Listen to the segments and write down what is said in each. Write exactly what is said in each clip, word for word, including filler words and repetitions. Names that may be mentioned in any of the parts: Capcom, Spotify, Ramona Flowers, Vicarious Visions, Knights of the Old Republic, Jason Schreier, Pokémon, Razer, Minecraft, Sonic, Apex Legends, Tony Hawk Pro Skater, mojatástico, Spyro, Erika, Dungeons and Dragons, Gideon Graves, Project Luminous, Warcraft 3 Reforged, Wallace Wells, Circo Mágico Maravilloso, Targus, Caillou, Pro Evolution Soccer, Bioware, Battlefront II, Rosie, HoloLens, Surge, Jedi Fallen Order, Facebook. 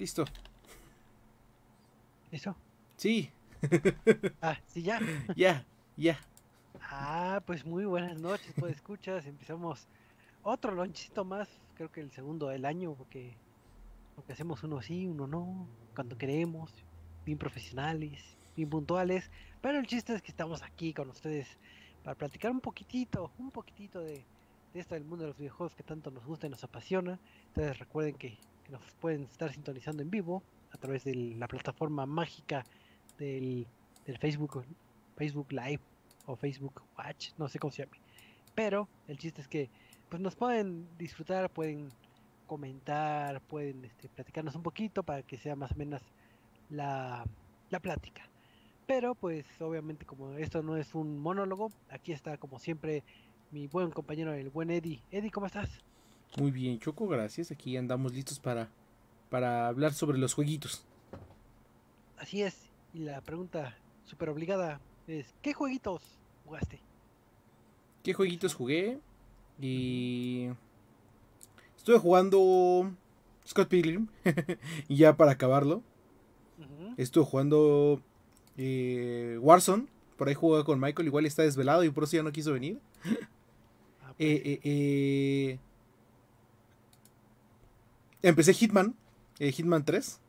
Listo. ¿Listo? Sí. Ah, sí, ya. Ya, ya. Ah, pues muy buenas noches, pues escuchas. Empezamos otro lonchito más. Creo que el segundo del año, porque, porque hacemos uno sí, uno no. Cuando queremos, bien profesionales, bien puntuales. Pero el chiste es que estamos aquí con ustedes para platicar un poquitito, un poquitito de, de esto del mundo de los videojuegos que tanto nos gusta y nos apasiona. Entonces recuerden que, que nos pueden estar sintonizando en vivo a través de la plataforma mágica del, del Facebook, Facebook Live o Facebook Watch, no sé cómo se llama. Pero el chiste es que pues nos pueden disfrutar, pueden comentar, pueden este, platicarnos un poquito para que sea más o menos la, la plática. Pero pues obviamente como esto no es un monólogo, aquí está como siempre mi buen compañero, el buen Eddie. Eddie, ¿cómo estás? Muy bien, Choco, gracias. Aquí andamos listos para, para hablar sobre los jueguitos. Así es, y la pregunta súper obligada es, ¿qué jueguitos jugaste? ¿Qué jueguitos jugué? Y... estuve jugando Scott Pilgrim, y ya para acabarlo. Uh-huh. Estuve jugando... Eh, Warzone, por ahí jugaba con Michael, igual está desvelado y por eso ya no quiso venir. Ah, pues. eh, eh, eh. Empecé Hitman, eh, Hitman tres,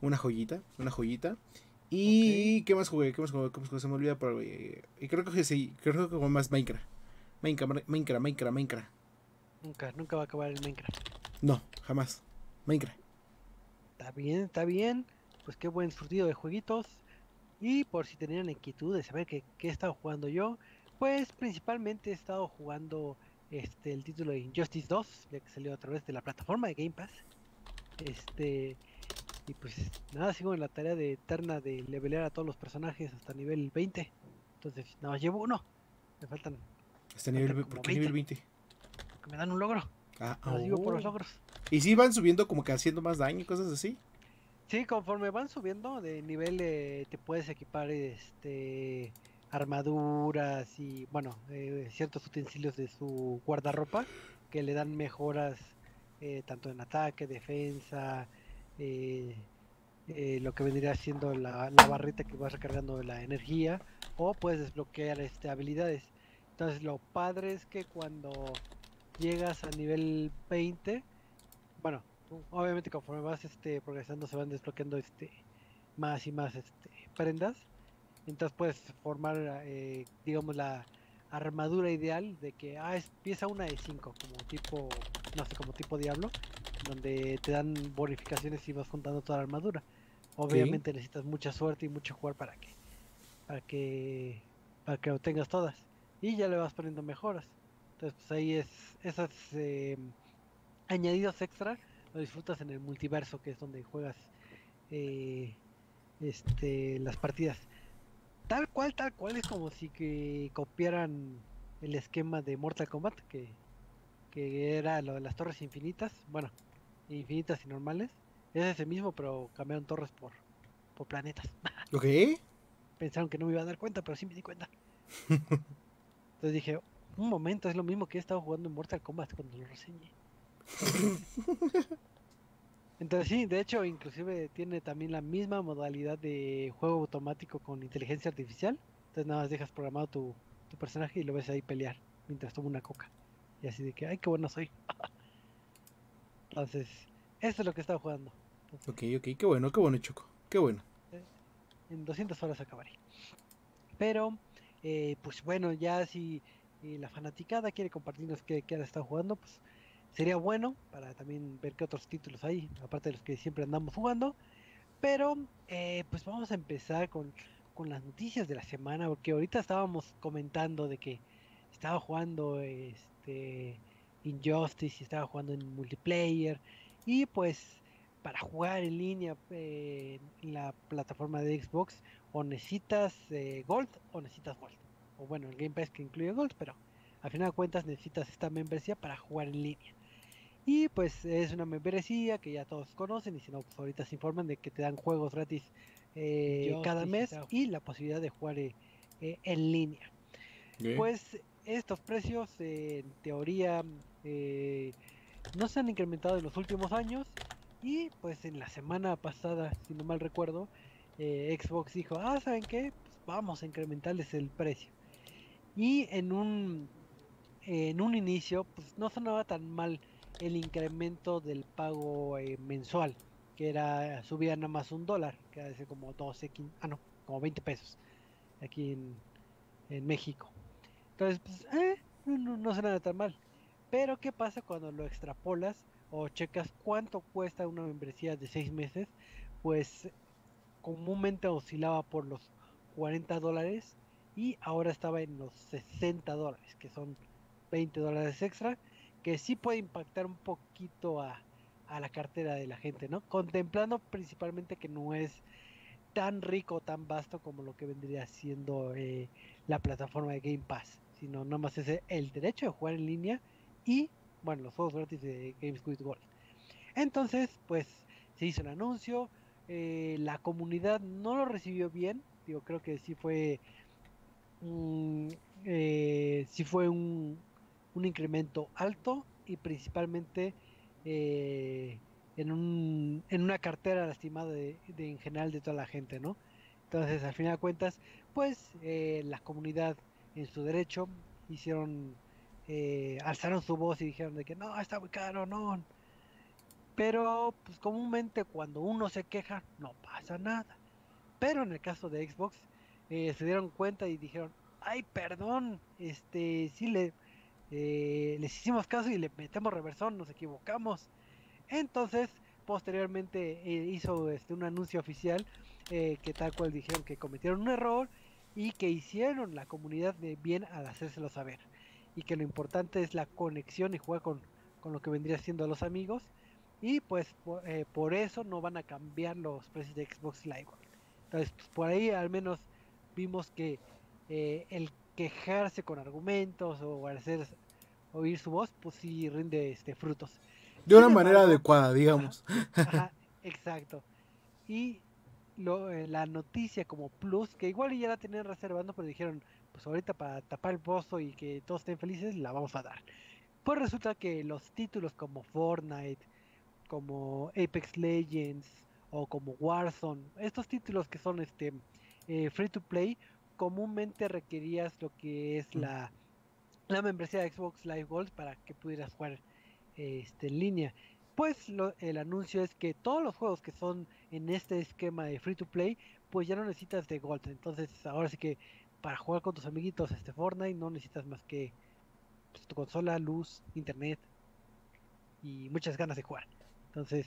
una joyita, una joyita. Y okay. ¿qué más jugué? ¿Qué más jugué? ¿Qué más jugué? Se me olvida, pero, eh, creo que sí, creo que jugué más Minecraft. Minecraft, Minecraft, Minecraft, Minecraft. Nunca, nunca va a acabar el Minecraft. No, jamás. Minecraft. Está bien, está bien. Pues qué buen surtido de jueguitos. Y por si tenían inquietud de saber qué he estado jugando yo, pues principalmente he estado jugando este el título de Injustice dos, ya que salió a través de la plataforma de Game Pass. Este Y pues nada, sigo en la tarea de eterna de levelear a todos los personajes hasta nivel veinte. Entonces nada más llevo uno. Me faltan hasta nivel, ¿por qué nivel veinte? Porque me dan un logro. Ah, oh. Los digo por los logros. ¿Y si van subiendo como que haciendo más daño y cosas así? Sí, conforme van subiendo de nivel eh, te puedes equipar este armaduras y bueno, eh, ciertos utensilios de su guardarropa que le dan mejoras eh, tanto en ataque, defensa, eh, eh, lo que vendría siendo la, la barrita que vas recargando de la energía, o puedes desbloquear este habilidades. Entonces lo padre es que cuando llegas a nivel veinte, bueno, obviamente conforme vas este progresando se van desbloqueando este más y más este prendas. Entonces puedes formar eh, digamos la armadura ideal de que ah, es pieza una de cinco, como tipo, no sé, como tipo Diablo, donde te dan bonificaciones y vas juntando toda la armadura. Obviamente ¿sí? Necesitas mucha suerte y mucho jugar para que para que para que obtengas todas y ya le vas poniendo mejoras. Entonces pues ahí es esos eh, añadidos extra lo disfrutas en el multiverso, que es donde juegas eh, este, las partidas. Tal cual, tal cual, es como si que copiaran el esquema de Mortal Kombat, que, que era lo de las torres infinitas, bueno, infinitas y normales. Es ese mismo, pero cambiaron torres por, por planetas. Ok. Pensaron que no me iba a dar cuenta, pero sí me di cuenta. Entonces dije, un momento, es lo mismo que he estado jugando en Mortal Kombat cuando lo reseñé. Entonces sí, de hecho inclusive tiene también la misma modalidad de juego automático con inteligencia artificial. Entonces nada más dejas programado tu, tu personaje y lo ves ahí pelear mientras toma una coca y así de que ay, qué bueno soy. Entonces esto es lo que estaba jugando. Entonces, ok, ok, qué bueno, qué bueno, Choco, qué bueno. En doscientas horas acabaré. Pero eh, pues bueno, ya si eh, la fanaticada quiere compartirnos qué, qué ha estado jugando, pues sería bueno para también ver qué otros títulos hay, aparte de los que siempre andamos jugando. Pero eh, pues vamos a empezar con, con las noticias de la semana, porque ahorita estábamos comentando de que estaba jugando este Injustice y estaba jugando en multiplayer. Y pues para jugar en línea eh, en la plataforma de Xbox o necesitas eh, Gold o necesitas Gold. O bueno, el Game Pass que incluye Gold, pero al final de cuentas necesitas esta membresía para jugar en línea. Y pues es una membresía que ya todos conocen, y si no, pues ahorita se informan de que te dan juegos gratis eh, cada mes y la posibilidad de jugar eh, eh, en línea. ¿Qué? Pues estos precios eh, en teoría eh, no se han incrementado en los últimos años, Y pues en la semana pasada, si no mal recuerdo, eh, Xbox dijo, ah, ¿saben qué? Pues vamos a incrementarles el precio. Y en un, eh, en un inicio, pues no sonaba tan mal el incremento del pago eh, mensual, que era, subía nada más un dólar, que era de como doce, quince, ah no, como veinte pesos, aquí en, en México. Entonces, pues, eh, no, no suena tan mal. Pero, ¿qué pasa cuando lo extrapolas o checas cuánto cuesta una membresía de seis meses? Pues, comúnmente oscilaba por los cuarenta dólares y ahora estaba en los sesenta dólares, que son veinte dólares extra, que sí puede impactar un poquito a, a la cartera de la gente, ¿no? Contemplando principalmente que no es tan rico, tan vasto como lo que vendría siendo eh, la plataforma de Game Pass, sino nada más es el derecho de jugar en línea y, bueno, los juegos gratis de Games with Gold. Entonces, pues, se hizo el anuncio, eh, la comunidad no lo recibió bien, digo, creo que sí fue, um, eh, sí fue un, un incremento alto y principalmente eh, en, un, en una cartera lastimada de, de, en general de toda la gente, ¿no? Entonces, al final de cuentas, pues, eh, la comunidad en su derecho hicieron... Eh, alzaron su voz y dijeron de que no, está muy caro, no. Pero pues comúnmente cuando uno se queja no pasa nada. Pero en el caso de Xbox eh, se dieron cuenta y dijeron, ay, perdón, este sí le eh, les hicimos caso y le metemos reversón, nos equivocamos. Entonces posteriormente eh, hizo este un anuncio oficial eh, que tal cual dijeron que cometieron un error y que hicieron la comunidad de bien al hacérselo saber. Y que lo importante es la conexión y jugar con, con lo que vendría siendo los amigos. Y pues por, eh, por eso no van a cambiar los precios de Xbox Live. Entonces pues, por ahí al menos vimos que eh, el quejarse con argumentos o hacer oír su voz, pues sí rinde este, frutos. De una manera adecuada, digamos. Ajá, ajá, exacto. Y lo, eh, la noticia como plus, que igual ya la tenían reservando, pero dijeron... pues ahorita para tapar el pozo y que todos estén felices, la vamos a dar. Pues resulta que los títulos como Fortnite, como Apex Legends o como Warzone, estos títulos que son este eh, free to play, comúnmente requerías lo que es la, la membresía de Xbox Live Gold para que pudieras jugar eh, este, en línea. Pues lo, el anuncio es que todos los juegos que son en este esquema de free to play, pues ya no necesitas de Gold. Entonces ahora sí que para jugar con tus amiguitos este Fortnite no necesitas más que pues, tu consola, luz, internet y muchas ganas de jugar. Entonces,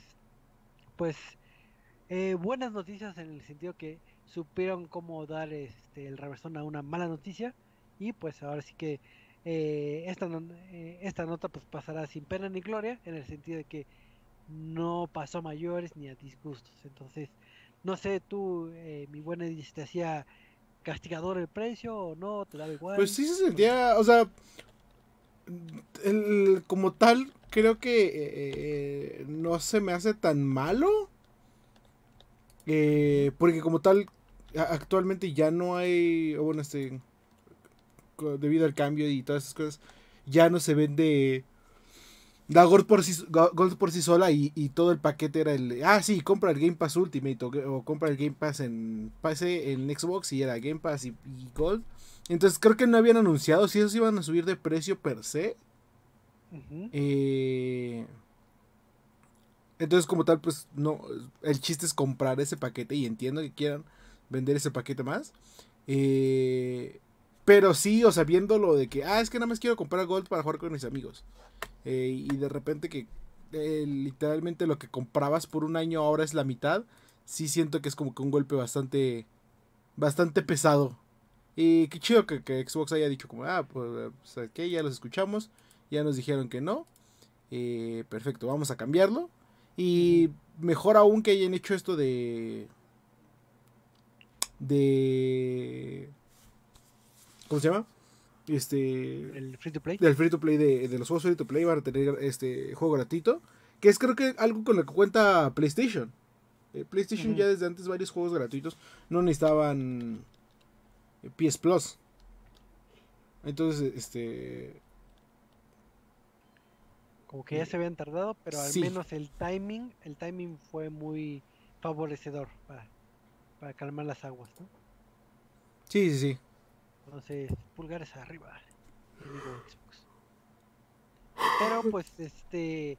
pues eh, buenas noticias en el sentido que supieron cómo dar este, el reversón a una mala noticia. Y pues ahora sí que eh, esta, eh, esta nota pues pasará sin pena ni gloria, en el sentido de que no pasó a mayores ni a disgustos. Entonces, no sé tú, eh, mi buena, te hacía... ¿castigador el precio o no? ¿Te daba igual? Pues sí se sentía, o sea, el, como tal, creo que eh, no se me hace tan malo. Eh, porque como tal, actualmente ya no hay, bueno, este, debido al cambio y todas esas cosas, ya no se vende la Gold por sí, Gold por sí sola y, y todo el paquete era el... Ah, sí, compra el Game Pass Ultimate o, o compra el Game Pass en pase en Xbox y era Game Pass y, y Gold. Entonces creo que no habían anunciado si esos iban a subir de precio per se. Uh-huh. eh, entonces como tal, pues no, el chiste es comprar ese paquete y entiendo que quieran vender ese paquete más. Eh, pero sí, o sea, viéndolo de que, ah, es que nada más quiero comprar Gold para jugar con mis amigos. Eh, y de repente que eh, literalmente lo que comprabas por un año ahora es la mitad. Sí siento que es como que un golpe bastante bastante pesado. Y qué chido que, que Xbox haya dicho como, ah, pues que ya los escuchamos, ya nos dijeron que no, eh, perfecto, vamos a cambiarlo. Y uh-huh. Mejor aún que hayan hecho esto de De ¿cómo se llama? Este, el free to play, del free to play de, de los juegos free to play van a tener este juego gratuito, que es creo que algo con lo que cuenta PlayStation. eh, PlayStation uh-huh. Ya desde antes varios juegos gratuitos no necesitaban P S Plus. Entonces este Como que ya se habían tardado, pero al sí. menos el timing, el timing fue muy favorecedor para, para calmar las aguas, ¿no? Sí, sí, sí. Entonces, pulgares arriba, te digo, Xbox. Pero pues este,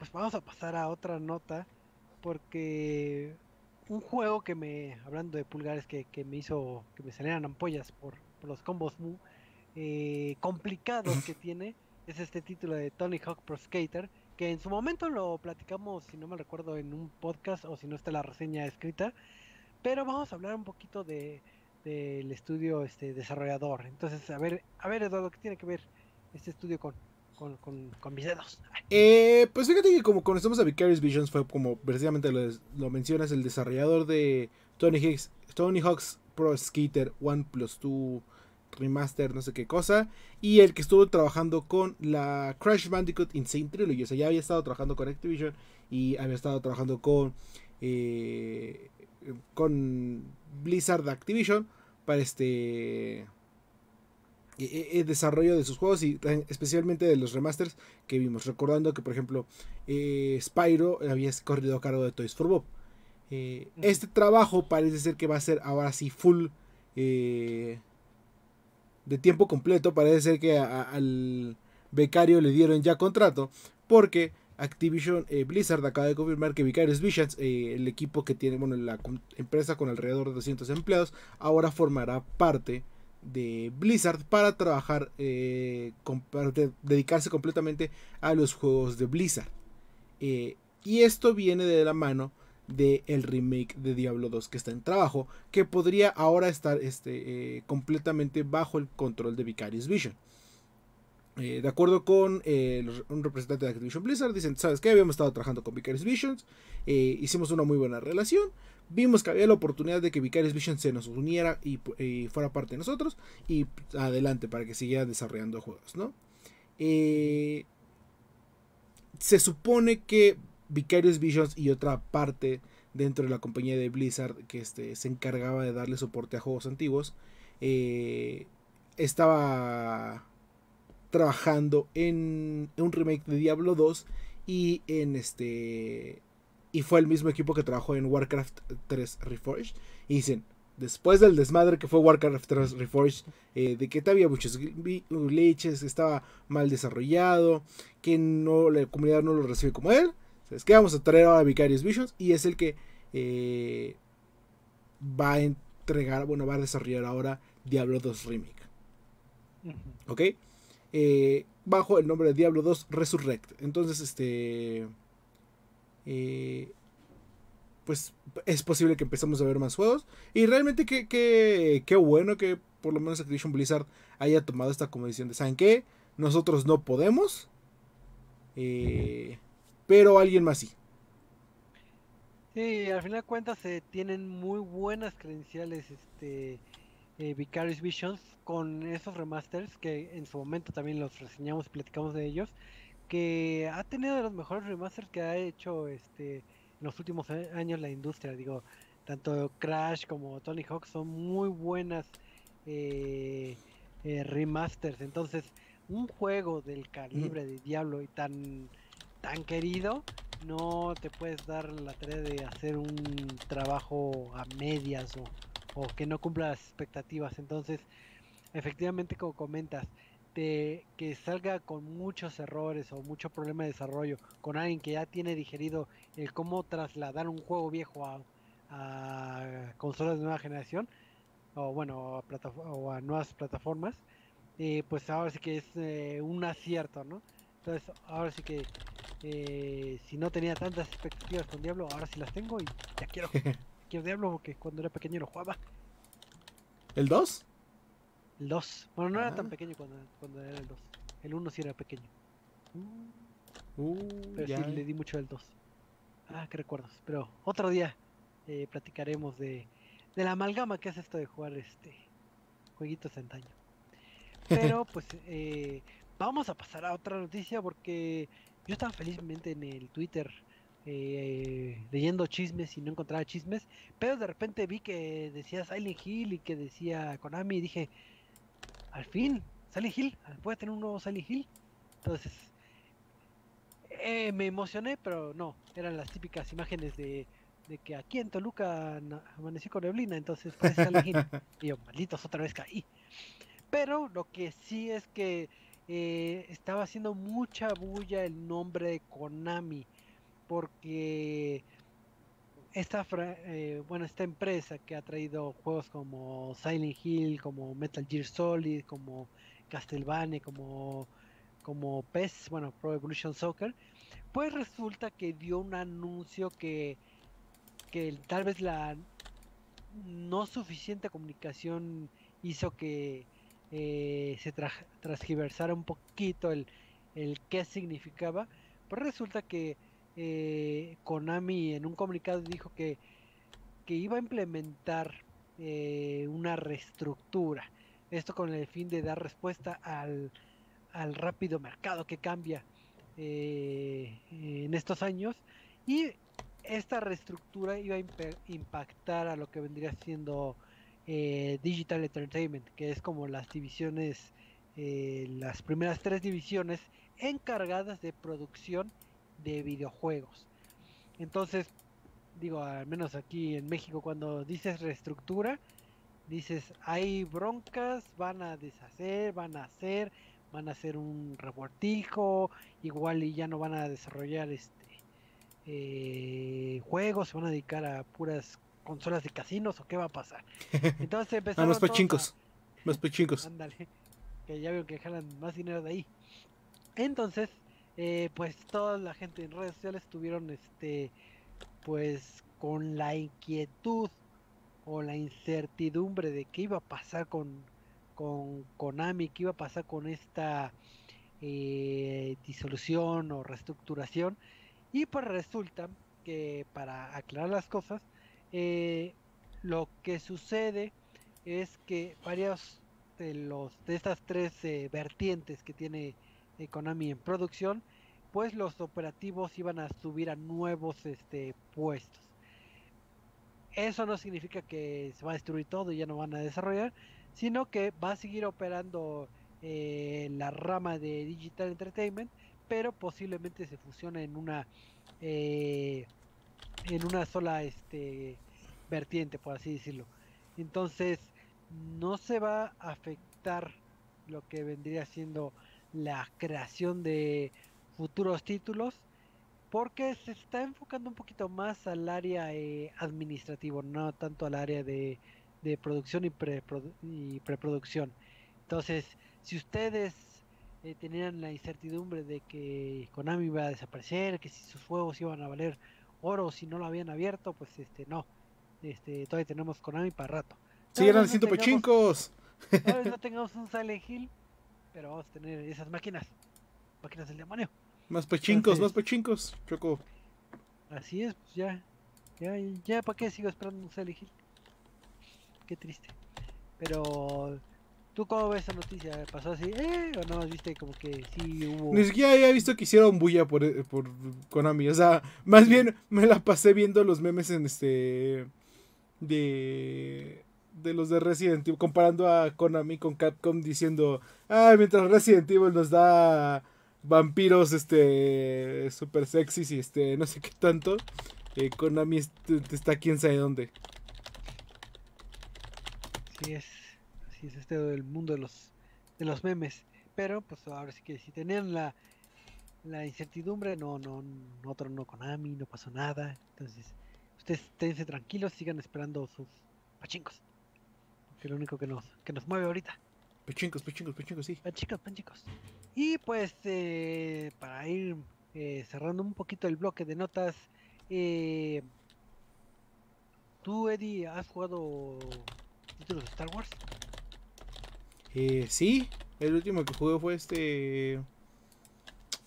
pues vamos a pasar a otra nota, porque un juego que me, hablando de pulgares, que, que me hizo, que me salieran ampollas por, por los combos mu eh, complicados que tiene, es este título de Tony Hawk Pro Skater, que en su momento lo platicamos, si no me recuerdo, en un podcast, o si no está la reseña escrita, pero vamos a hablar un poquito de del estudio este desarrollador. Entonces, a ver, a ver Eduardo, ¿qué tiene que ver este estudio con, con, con, con mis dedos? Eh, pues fíjate que como conocemos a Vicarious Visions, fue como precisamente lo, lo mencionas, el desarrollador de Tony Hawk's, Tony Hawk's Pro Skater uno plus dos Remaster, no sé qué cosa, y el que estuvo trabajando con la Crash Bandicoot Insane Trilogy. O sea, ya había estado trabajando con Activision y había estado trabajando con eh, con Blizzard Activision para este el desarrollo de sus juegos, y especialmente de los remasters que vimos, recordando que por ejemplo eh, Spyro había corrido a cargo de Toys for Bob. Eh, este trabajo parece ser que va a ser ahora sí full, eh, de tiempo completo. Parece ser que a, a, al becario le dieron ya contrato, porque Activision eh, Blizzard acaba de confirmar que Vicarious Visions, eh, el equipo que tiene, bueno, la empresa con alrededor de doscientos empleados, ahora formará parte de Blizzard para trabajar, eh, con, para de, dedicarse completamente a los juegos de Blizzard. Eh, y esto viene de la mano del remake de Diablo dos que está en trabajo, que podría ahora estar este, eh, completamente bajo el control de Vicarious Vision. Eh, de acuerdo con eh, los, un representante de Activision Blizzard, dicen, ¿sabes qué? Habíamos estado trabajando con Vicarious Visions, eh, hicimos una muy buena relación, vimos que había la oportunidad de que Vicarious Vision se nos uniera y, y fuera parte de nosotros, y adelante para que siguieran desarrollando juegos, ¿no? Eh, se supone que Vicarious Visions y otra parte dentro de la compañía de Blizzard que este, se encargaba de darle soporte a juegos antiguos, eh, estaba trabajando en, en un remake de Diablo dos y en este y fue el mismo equipo que trabajó en Warcraft tres Reforged, y dicen, después del desmadre que fue Warcraft tres Reforged, eh, de que había muchos glitches, estaba mal desarrollado, que no, la comunidad no lo recibe como él, es que vamos a traer ahora Vicarious Visions, y es el que eh, va a entregar, bueno, va a desarrollar ahora Diablo dos Remake. Uh-huh. ¿Ok? Eh, bajo el nombre de Diablo dos Resurrect. Entonces, este... Eh, pues es posible que empezamos a ver más juegos. Y realmente qué que, que bueno que por lo menos Activision Blizzard haya tomado esta condición de, ¿saben qué? Nosotros no podemos. Eh... Uh-huh. Pero alguien más sí. Sí, al final de cuentas eh, tienen muy buenas credenciales este, eh, Vicarious Visions con esos remasters que en su momento también los reseñamos y platicamos de ellos, que ha tenido de los mejores remasters que ha hecho este, en los últimos años la industria. Digo, tanto Crash como Tony Hawk son muy buenas eh, eh, remasters. Entonces, un juego del calibre de Diablo y tan... tan querido, no te puedes dar la tarea de hacer un trabajo a medias o, o que no cumpla las expectativas. Entonces, efectivamente, como comentas, te, que salga con muchos errores o mucho problema de desarrollo, con alguien que ya tiene digerido el cómo trasladar un juego viejo a, a consolas de nueva generación, o bueno, a, plata, o a nuevas plataformas, eh, pues ahora sí que es eh, un acierto, ¿no? Entonces, ahora sí que eh, si no tenía tantas expectativas con Diablo, ahora sí las tengo y ya quiero. Quiero Diablo porque cuando era pequeño lo jugaba. ¿El dos? El dos. Bueno, no ah. era tan pequeño cuando, cuando era el dos. El uno sí era pequeño. Uh, uh, pero ya. Sí le di mucho al dos. Ah, qué recuerdos. Pero otro día eh, platicaremos de, de la amalgama que es esto de jugar este jueguitos de antaño. Pero pues... Eh, vamos a pasar a otra noticia porque yo estaba felizmente en el Twitter eh, leyendo chismes y no encontraba chismes, pero de repente vi que decía Silent Hill y que decía Konami y dije, al fin, Silent Hill, ¿puede tener un nuevo Silent Hill? Entonces, eh, me emocioné, pero no, eran las típicas imágenes de, de que aquí en Toluca amaneció con neblina, entonces parece Halloween. Y yo, malditos, otra vez caí. Pero lo que sí es que eh, estaba haciendo mucha bulla el nombre de Konami, porque esta, eh, bueno, esta empresa que ha traído juegos como Silent Hill, como Metal Gear Solid, como Castlevania, como, como P E S, bueno, Pro Evolution Soccer, pues resulta que dio un anuncio que, que tal vez la no suficiente comunicación hizo que eh, se tra transgiversara un poquito el, el qué significaba, pero resulta que Eh, Konami en un comunicado dijo que, que iba a implementar eh, una reestructura, esto con el fin de dar respuesta al, al rápido mercado que cambia eh, en estos años, y esta reestructura iba a impactar a lo que vendría siendo eh, Digital Entertainment, que es como las divisiones, eh, las primeras tres divisiones encargadas de producción de videojuegos. Entonces, digo, al menos aquí en México, cuando dices reestructura, dices, hay broncas, van a deshacer, van a hacer, van a hacer un revoltijo, igual y ya no van a desarrollar este eh, juegos, se van a dedicar a puras consolas de casinos, o qué va a pasar. Entonces empezaron ah, más pachincos, a... más pachincos. Ándale, que ya veo que jalan más dinero de ahí. Entonces, Eh, pues toda la gente en redes sociales estuvieron este pues con la inquietud o la incertidumbre de qué iba a pasar con, con Konami, qué iba a pasar con esta eh, disolución o reestructuración, y pues resulta que, para aclarar las cosas, eh, lo que sucede es que varios de los de estas tres eh, vertientes que tiene Konami en producción, pues los operativos iban a subir a nuevos este, puestos. Eso no significa que se va a destruir todo y ya no van a desarrollar, sino que va a seguir operando eh, la rama de Digital Entertainment, pero posiblemente se fusione en una eh, en una sola este, vertiente, por así decirlo. Entonces no se va a afectar lo que vendría siendo la creación de futuros títulos, porque se está enfocando un poquito más al área eh, administrativo, no tanto al área de, de producción y, preprodu y preproducción. Entonces, si ustedes eh, tenían la incertidumbre de que Konami iba a desaparecer, que si sus juegos iban a valer oro si no lo habían abierto, pues este no, este todavía tenemos Konami para rato. Sí, eran ciento pechincos. Tal vez no tengamos un Silent Hill, pero vamos a tener esas máquinas, máquinas del demonio. Más pachincos, entonces, más pachincos, Choco. Así es, pues ya, ya, ya, ¿para qué sigo esperando un Silent Hill? Qué triste. Pero, ¿tú cómo ves esa noticia? ¿Pasó así? ¿Eh? ¿O no? ¿Viste como que sí hubo? Ni siquiera había visto que hicieron bulla por, por Konami, o sea, más bien me la pasé viendo los memes en este... de... de los de Resident Evil, comparando a Konami con Capcom, diciendo, ah, mientras Resident Evil nos da vampiros este super sexys y este no sé qué tanto, eh, Konami este, está quién sabe dónde. Así es, así es este el mundo de los de los memes. Pero pues ahora sí que si tenían la la incertidumbre, no, no, no tronó Konami, no pasó nada. Entonces, ustedes esténse tranquilos, sigan esperando sus pachincos, que es lo único que nos, que nos mueve ahorita. Pachincos, pachincos, pachincos, sí. Pachincos, pachincos. Y pues, eh, para ir eh, cerrando un poquito el bloque de notas, eh, ¿tú, Eddie, has jugado títulos de Star Wars? Eh, sí, el último que jugué fue este...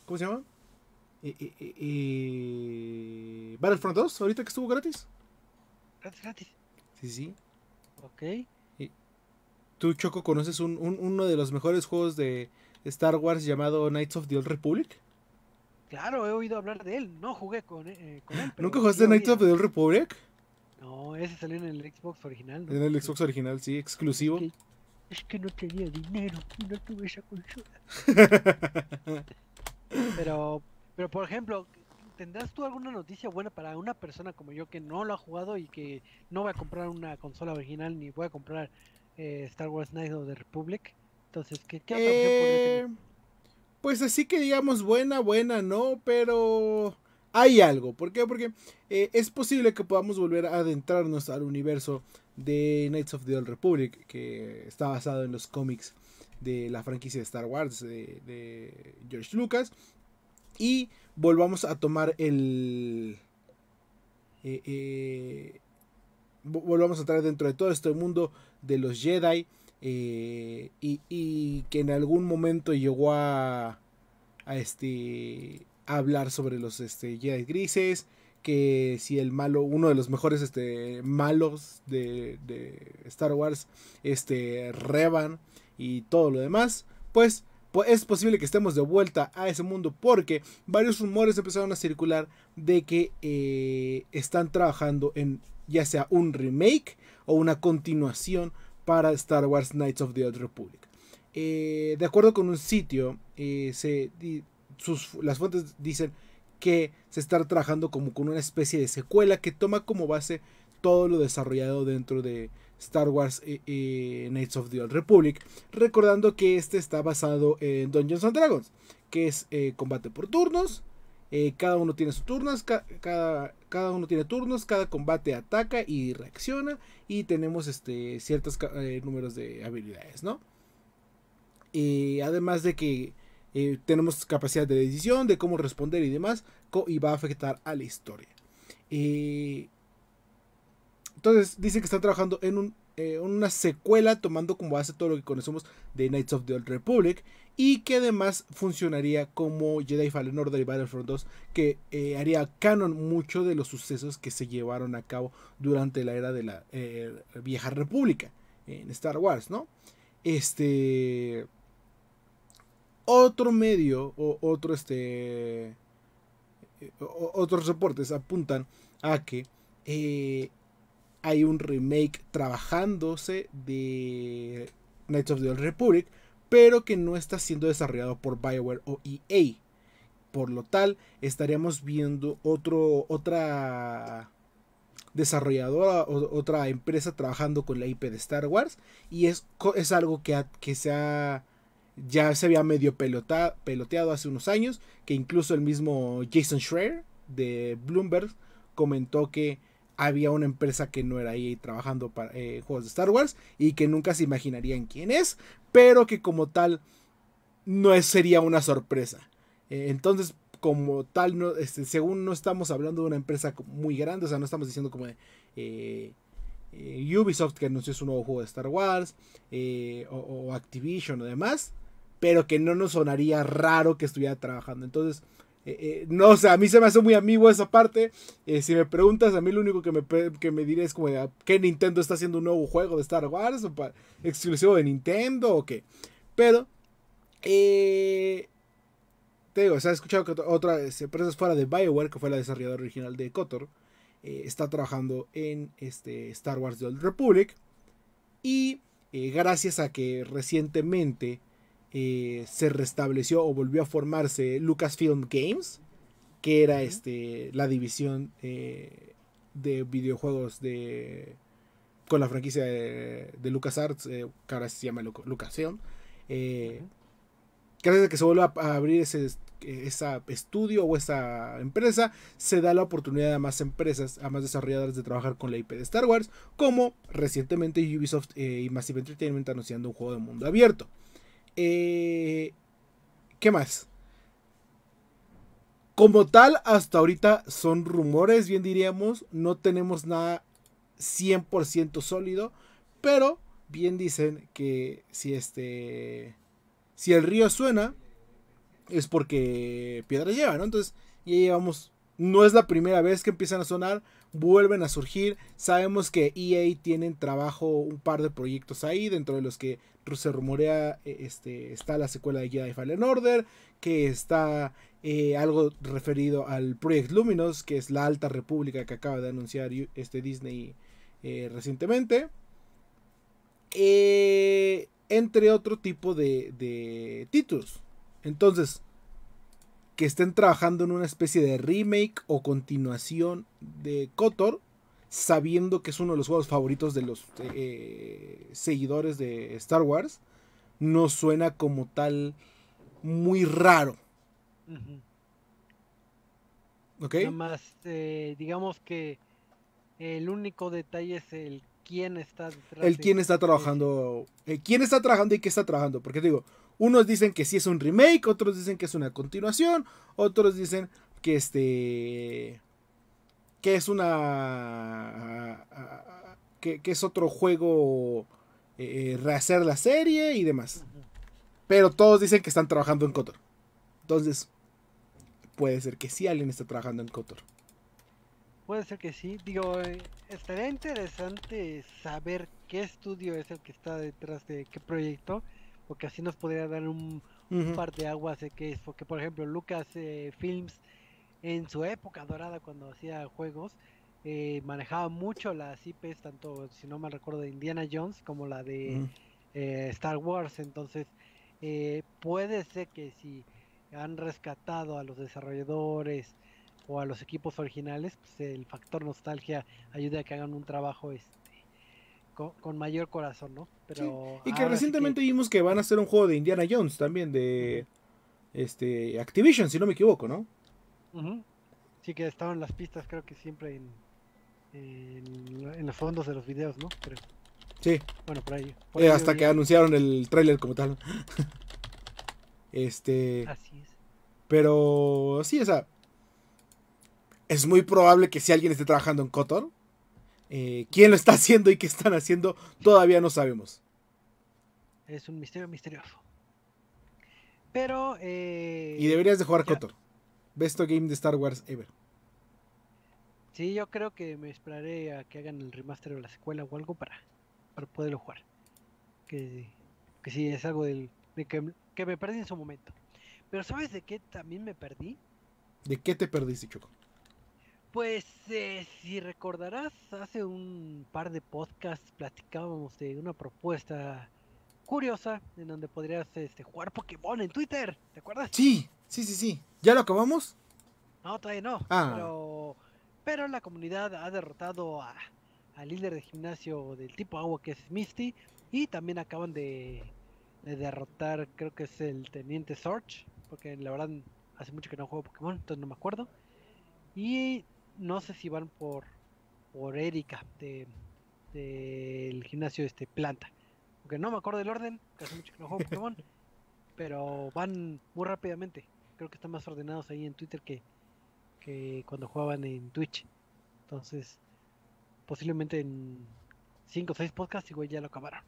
¿Cómo se llama? Eh, eh, eh, eh... Battlefront dos, ahorita que estuvo gratis. Gratis, gratis. Sí, sí. Ok. ¿Tú, Choco, conoces un, un, uno de los mejores juegos de Star Wars llamado Knights of the Old Republic? Claro, he oído hablar de él. No jugué con, eh, con él. ¿Nunca jugaste Knights of the Old Republic? No, ese salió en el Xbox original, ¿no? En el Xbox original, sí, exclusivo. Es que, es que no tenía dinero y no tuve esa consola. Pero Pero por ejemplo, ¿tendrás tú alguna noticia buena para una persona como yo que no lo ha jugado y que no va a comprar una consola original ni voy a comprar eh, Star Wars Knights of the Republic? Entonces, ¿qué, qué otra opción podría tener? Pues así que digamos buena, buena, no, pero hay algo. ¿Por qué? Porque eh, es posible que podamos volver a adentrarnos al universo de Knights of the Old Republic, que está basado en los cómics de la franquicia de Star Wars de, de George Lucas, y volvamos a tomar el eh, eh, volvamos a entrar dentro de todo este mundo de los Jedi, eh, y, y que en algún momento llegó a, a este a hablar sobre los este, Jedi grises, que si el malo, uno de los mejores este, malos de, de Star Wars, este Revan y todo lo demás, pues es posible que estemos de vuelta a ese mundo, porque varios rumores empezaron a circular de que eh, están trabajando en ya sea un remake o una continuación para Star Wars Knights of the Old Republic. Eh, de acuerdo con un sitio, eh, se, sus, las fuentes dicen que se está trabajando como con una especie de secuela que toma como base todo lo desarrollado dentro de Star Wars eh, eh, Knights of the Old Republic, recordando que este está basado en Dungeons and Dragons, que es eh, combate por turnos, eh, cada uno tiene sus turnos, ca cada, cada uno tiene turnos, cada combate ataca y reacciona, y tenemos este, ciertos eh, números de habilidades, ¿no? Eh, además de que eh, tenemos capacidad de decisión, de cómo responder y demás, co y va a afectar a la historia. Eh, Entonces dice que están trabajando en un, eh, una secuela tomando como base todo lo que conocemos de Knights of the Old Republic, y que además funcionaría como Jedi Fallen Order y Battlefront dos, que eh, haría canon mucho de los sucesos que se llevaron a cabo durante la era de la eh, vieja república en Star Wars, ¿no? Este otro medio o otro este o, otros reportes apuntan a que eh, hay un remake trabajándose de Knights of the Old Republic, pero que no está siendo desarrollado por Bioware o E A. Por lo tal, estaríamos viendo otro, otra desarrolladora, otra empresa trabajando con la I P de Star Wars. Y es, es algo que, ha, que se ha, ya se había medio pelota, peloteado hace unos años, que incluso el mismo Jason Schreier de Bloomberg comentó que había una empresa que no era E A trabajando para eh, juegos de Star Wars, y que nunca se imaginarían quién es, pero que como tal no es, sería una sorpresa. Eh, entonces, como tal, no, este, según no estamos hablando de una empresa muy grande, o sea, no estamos diciendo como de eh, eh, Ubisoft, que anunció su nuevo juego de Star Wars, eh, o, o Activision o demás, pero que no nos sonaría raro que estuviera trabajando. Entonces... Eh, eh, no, o sea, a mí se me hace muy amigo esa parte. eh, Si me preguntas, a mí lo único que me, que me diré es como ¿qué Nintendo está haciendo un nuevo juego de Star Wars? ¿O para, exclusivo de Nintendo o qué? Pero eh, te digo, o sea, he escuchado que otras empresas fuera de Bioware, que fue la desarrolladora original de KOTOR, eh, está trabajando en este Star Wars The Old Republic. Y eh, gracias a que recientemente Eh, se restableció o volvió a formarse Lucasfilm Games, que era este, la división eh, de videojuegos de, con la franquicia de, de LucasArts, eh, que ahora se llama Lucasfilm. Eh, uh-huh. Gracias a que se vuelva a abrir ese esa estudio o esa empresa, se da la oportunidad a más empresas, a más desarrolladoras, de trabajar con la I P de Star Wars, como recientemente Ubisoft eh, y Massive Entertainment anunciando un juego de mundo abierto. Eh, ¿Qué más? Como tal, hasta ahorita son rumores, bien diríamos. No tenemos nada cien por ciento sólido, pero bien dicen que si este si el río suena es porque piedra lleva, ¿no? Entonces ya llevamos, no es la primera vez que empiezan a sonar, vuelven a surgir. Sabemos que E A tienen trabajo, un par de proyectos ahí, dentro de los que se rumorea este, está la secuela de Jedi Fallen Order, que está eh, algo referido al Project Luminous, que es la Alta República que acaba de anunciar este Disney eh, recientemente, eh, entre otro tipo de, de títulos. Entonces, que estén trabajando en una especie de remake o continuación de KOTOR, sabiendo que es uno de los juegos favoritos de los eh, seguidores de Star Wars, no suena como tal muy raro. Uh-huh. ¿Ok? Nada más, eh, digamos que el único detalle es el quién está detrás. El quién está trabajando. El quién está trabajando y qué está trabajando. Porque te digo, unos dicen que sí es un remake, otros dicen que es una continuación, otros dicen que este... que es una... que, que es otro juego, eh, rehacer la serie y demás. Pero todos dicen que están trabajando en KOTOR. Entonces, puede ser que sí alguien está trabajando en KOTOR. Puede ser que sí. Digo, eh, estaría interesante saber qué estudio es el que está detrás de qué proyecto, porque así nos podría dar un, un uh-huh. par de aguas de qué es. Porque, por ejemplo, Lucas eh, Films... en su época dorada, cuando hacía juegos, eh, manejaba mucho las I Pes, tanto, si no mal recuerdo, de Indiana Jones como la de mm. eh, Star Wars. Entonces, eh, puede ser que si han rescatado a los desarrolladores o a los equipos originales, pues el factor nostalgia ayude a que hagan un trabajo este, con, con mayor corazón, ¿no? Pero sí. Y que recientemente sí que... vimos que van a hacer un juego de Indiana Jones también, de este Activision, si no me equivoco, ¿no? Uh-huh. Sí, que estaban las pistas, creo que siempre en, en, en los fondos de los videos, ¿no? Creo. Sí. Bueno, por ahí. Por eh, ahí hasta que bien. Anunciaron el tráiler como tal. Este. Así es. Pero sí, o sea, es muy probable que si alguien esté trabajando en KOTOR, eh, quién lo está haciendo y qué están haciendo, todavía no sabemos. Es un misterio misterioso. Pero. Eh, y deberías de jugar ya. KOTOR. Best game de Star Wars ever. Sí, yo creo que me esperaré a que hagan el remaster o la secuela o algo para, para poderlo jugar. Que, que sí, es algo del, de que, que me perdí en su momento. Pero ¿sabes de qué también me perdí? ¿De qué te perdiste, Choco? Pues eh, si recordarás, hace un par de podcasts platicábamos de una propuesta curiosa en donde podrías este, jugar Pokémon en Twitter, ¿te acuerdas? Sí, sí, sí, sí. ¿Ya lo acabamos? No, todavía no. Ah. Pero, pero la comunidad ha derrotado a, al líder de gimnasio del tipo agua, que es Misty. Y también acaban de, de derrotar, creo que es el teniente Surge. Porque la verdad hace mucho que no juego Pokémon, entonces no me acuerdo. Y no sé si van por, por Erika del de, de gimnasio este Planta. Porque no me acuerdo del orden, que hace mucho que no juego Pokémon. Pero van muy rápidamente. Creo que están más ordenados ahí en Twitter que, que cuando jugaban en Twitch. Entonces, posiblemente en cinco o seis podcasts igual ya lo acabaron.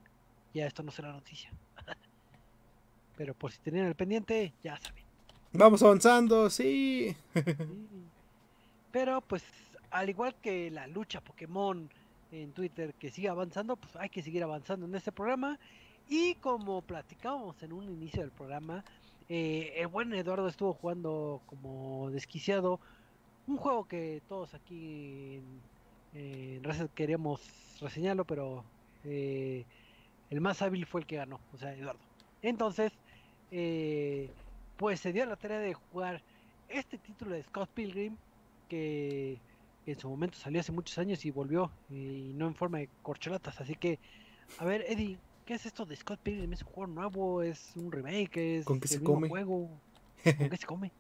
Ya esto no será noticia. Pero por si tenían el pendiente, ya saben. Vamos avanzando, sí. sí. Pero pues, al igual que la lucha Pokémon en Twitter que sigue avanzando, pues hay que seguir avanzando en este programa. Y como platicábamos en un inicio del programa... Eh, el buen Eduardo estuvo jugando como desquiciado un juego que todos aquí en, en Reset queríamos reseñarlo, pero eh, el más hábil fue el que ganó, o sea, Eduardo. Entonces, eh, pues se dio la tarea de jugar este título de Scott Pilgrim, que en su momento salió hace muchos años y volvió, y no en forma de corcholatas. Así que, a ver, Eddie, ¿qué es esto de Scott Pilgrim? ¿Es un juego nuevo? ¿Es un remake? ¿Es ¿Con qué el se mismo come? Juego? ¿Con qué se come?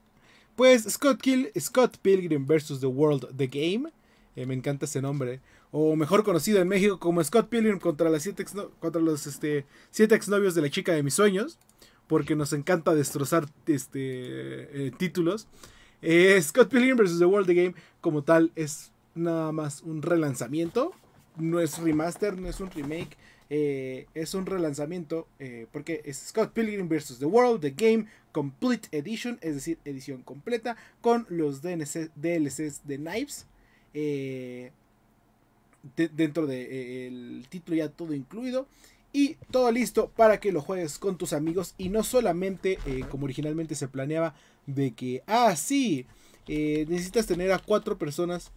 Pues Scott, Kill, Scott Pilgrim versus. The World: The Game. Eh, me encanta ese nombre. O mejor conocido en México como Scott Pilgrim contra, las siete exno- contra los este, siete exnovios de la chica de mis sueños. Porque nos encanta destrozar este, eh, títulos. Eh, Scott Pilgrim versus. The World: The Game como tal es nada más un relanzamiento. No es remaster, no es un remake. Eh, es un relanzamiento eh, porque es Scott Pilgrim versus. The World: The Game Complete Edition, es decir, edición completa con los D L C, D L Cs de Knives eh, de, dentro del de, eh, título ya todo incluido y todo listo para que lo juegues con tus amigos y no solamente eh, como originalmente se planeaba de que, ah sí, eh, necesitas tener a cuatro personas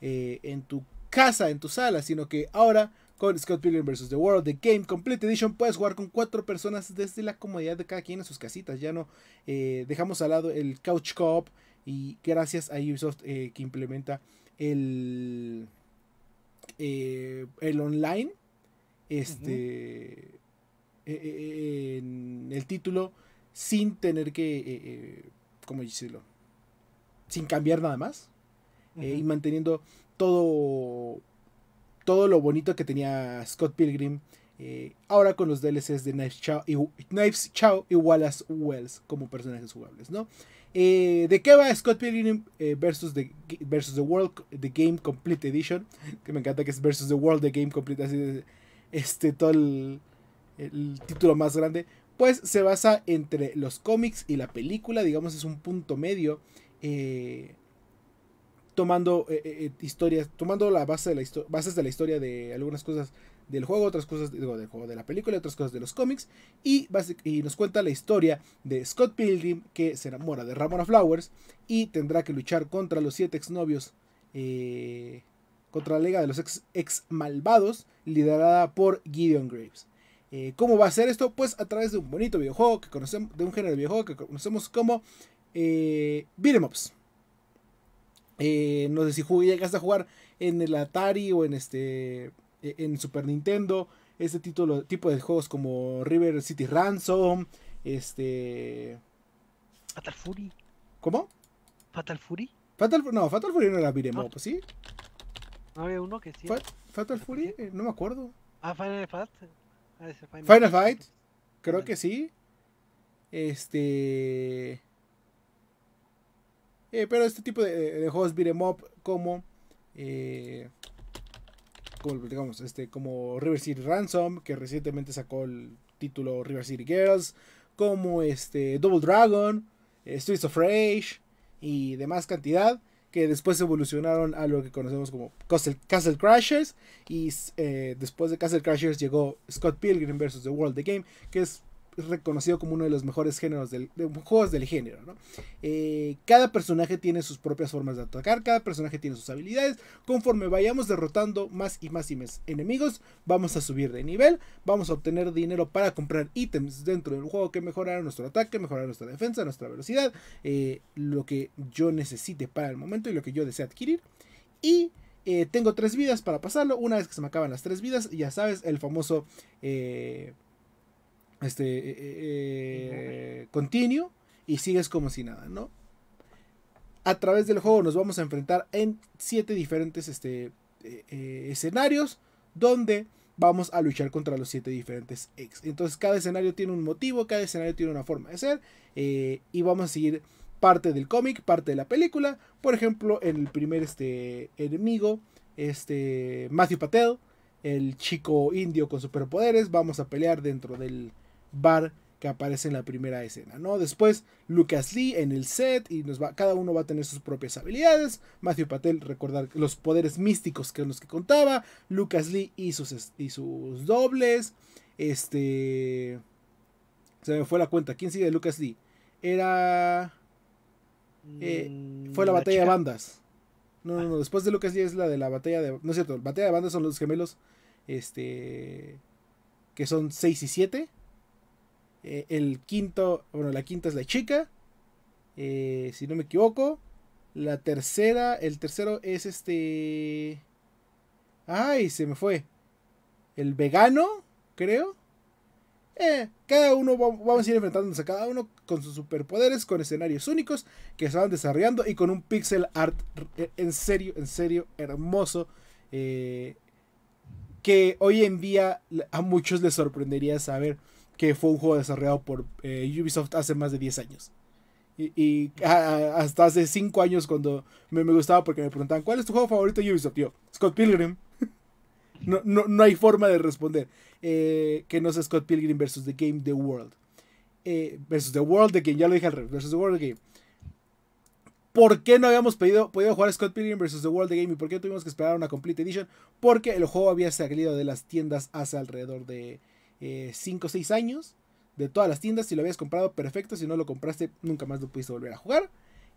eh, en tu casa, en tu sala, sino que ahora Con Scott Pilgrim versus. The World: The Game Complete Edition puedes jugar con cuatro personas desde la comodidad de cada quien en sus casitas. Ya no eh, dejamos al lado el couch co-op, y gracias a Ubisoft eh, que implementa el eh, el online este uh-huh. eh, en el título, sin tener que eh, eh, ¿cómo decirlo? Sin cambiar nada más. Uh-huh. eh, y manteniendo todo todo lo bonito que tenía Scott Pilgrim, eh, ahora con los D L Cs de Knives Chow y, Knives Chow y Wallace Wells como personajes jugables, ¿no? Eh, ¿De qué va Scott Pilgrim eh, versus, the, versus the World, The Game Complete Edition? Que me encanta que es versus the World, The Game Complete, así este, todo el, el título más grande. Pues se basa entre los cómics y la película, digamos, es un punto medio, eh, tomando eh, eh, historias, tomando la base de la histo- bases de la historia de algunas cosas del juego, otras cosas digo, del juego de la película, otras cosas de los cómics, y, base- y nos cuenta la historia de Scott Pilgrim, que se enamora de Ramona Flowers y tendrá que luchar contra los siete exnovios, eh, contra la Liga de los ex, ex malvados, liderada por Gideon Graves. Eh, ¿Cómo va a ser esto? Pues a través de un bonito videojuego que conocemos, de un género de videojuego que conocemos como eh, beat 'em ups. Eh, no sé si jugué, llegaste a jugar en el Atari o en este en Super Nintendo, este título, tipo de juegos como River City Ransom, este Fatal Fury. ¿Cómo? Fatal Fury. Fatal, no, Fatal Fury no era beat 'em up, no. ¿Sí? No había uno que sí. Fa Fatal Fury, eh, no me acuerdo. Ah, Final Fight. Ah, Final, Final Fight, creo Final. que sí. Este. Eh, pero este tipo de, de juegos beat 'em up como, eh, como digamos, este, como River City Ransom, que recientemente sacó el título River City Girls, como este Double Dragon, eh, Streets of Rage y demás cantidad, que después evolucionaron a lo que conocemos como Castle, Castle Crashers, y eh, después de Castle Crashers llegó Scott Pilgrim versus. The World: The Game, que es reconocido como uno de los mejores géneros del, de juegos del género, ¿no? Eh, cada personaje tiene sus propias formas de atacar, cada personaje tiene sus habilidades. Conforme vayamos derrotando más y más y más enemigos, vamos a subir de nivel, vamos a obtener dinero para comprar ítems dentro del juego que mejorarán nuestro ataque, mejorarán nuestra defensa, nuestra velocidad, eh, lo que yo necesite para el momento y lo que yo desee adquirir. Y eh, tengo tres vidas para pasarlo. Una vez que se me acaban las tres vidas, ya sabes, el famoso eh, Este, eh, eh, continuo, y sigues como si nada, ¿no? A través del juego nos vamos a enfrentar en siete diferentes este, eh, eh, escenarios, donde vamos a luchar contra los siete diferentes ex. Entonces cada escenario tiene un motivo, cada escenario tiene una forma de ser, eh, y vamos a seguir parte del cómic, parte de la película. Por ejemplo, el primer este, enemigo, este, Matthew Patel, el chico indio con superpoderes, vamos a pelear dentro del bar que aparece en la primera escena, ¿no? Después Lucas Lee en el set, y nos va, cada uno va a tener sus propias habilidades. Matthew Patel, recordar los poderes místicos que los que contaba, Lucas Lee y sus, y sus dobles, este, se me fue la cuenta, ¿quién sigue de Lucas Lee? Era, eh, fue la, la batalla chica. de bandas, no, no, no, después de Lucas Lee es la de la batalla de, no es cierto, batalla de bandas son los gemelos, este, que son seis y siete. Eh, el quinto, bueno, la quinta es la chica, eh, si no me equivoco. La tercera, el tercero es este... Ay, se me fue. El vegano, creo. Eh, cada uno, va, vamos a ir enfrentándonos a cada uno con sus superpoderes, con escenarios únicos que se van desarrollando, y con un pixel art en serio, en serio, hermoso. Eh, que hoy en día a muchos les sorprendería saber que fue un juego desarrollado por eh, Ubisoft hace más de diez años. Y, y a, hasta hace cinco años, cuando me, me gustaba, porque me preguntaban, ¿cuál es tu juego favorito de Ubisoft? Yo, Scott Pilgrim. no, no, no hay forma de responder eh, que no sea Scott Pilgrim versus The Game, The World. Eh, versus The World, The Game, ya lo dije al revés, versus The World, The Game. ¿Por qué no habíamos pedido, podido jugar Scott Pilgrim versus. The World: The Game? ¿Y por qué tuvimos que esperar una Complete Edition? Porque el juego había salido de las tiendas hace alrededor de cinco o seis años, de todas las tiendas. Si lo habías comprado, perfecto; si no lo compraste, nunca más lo pudiste volver a jugar.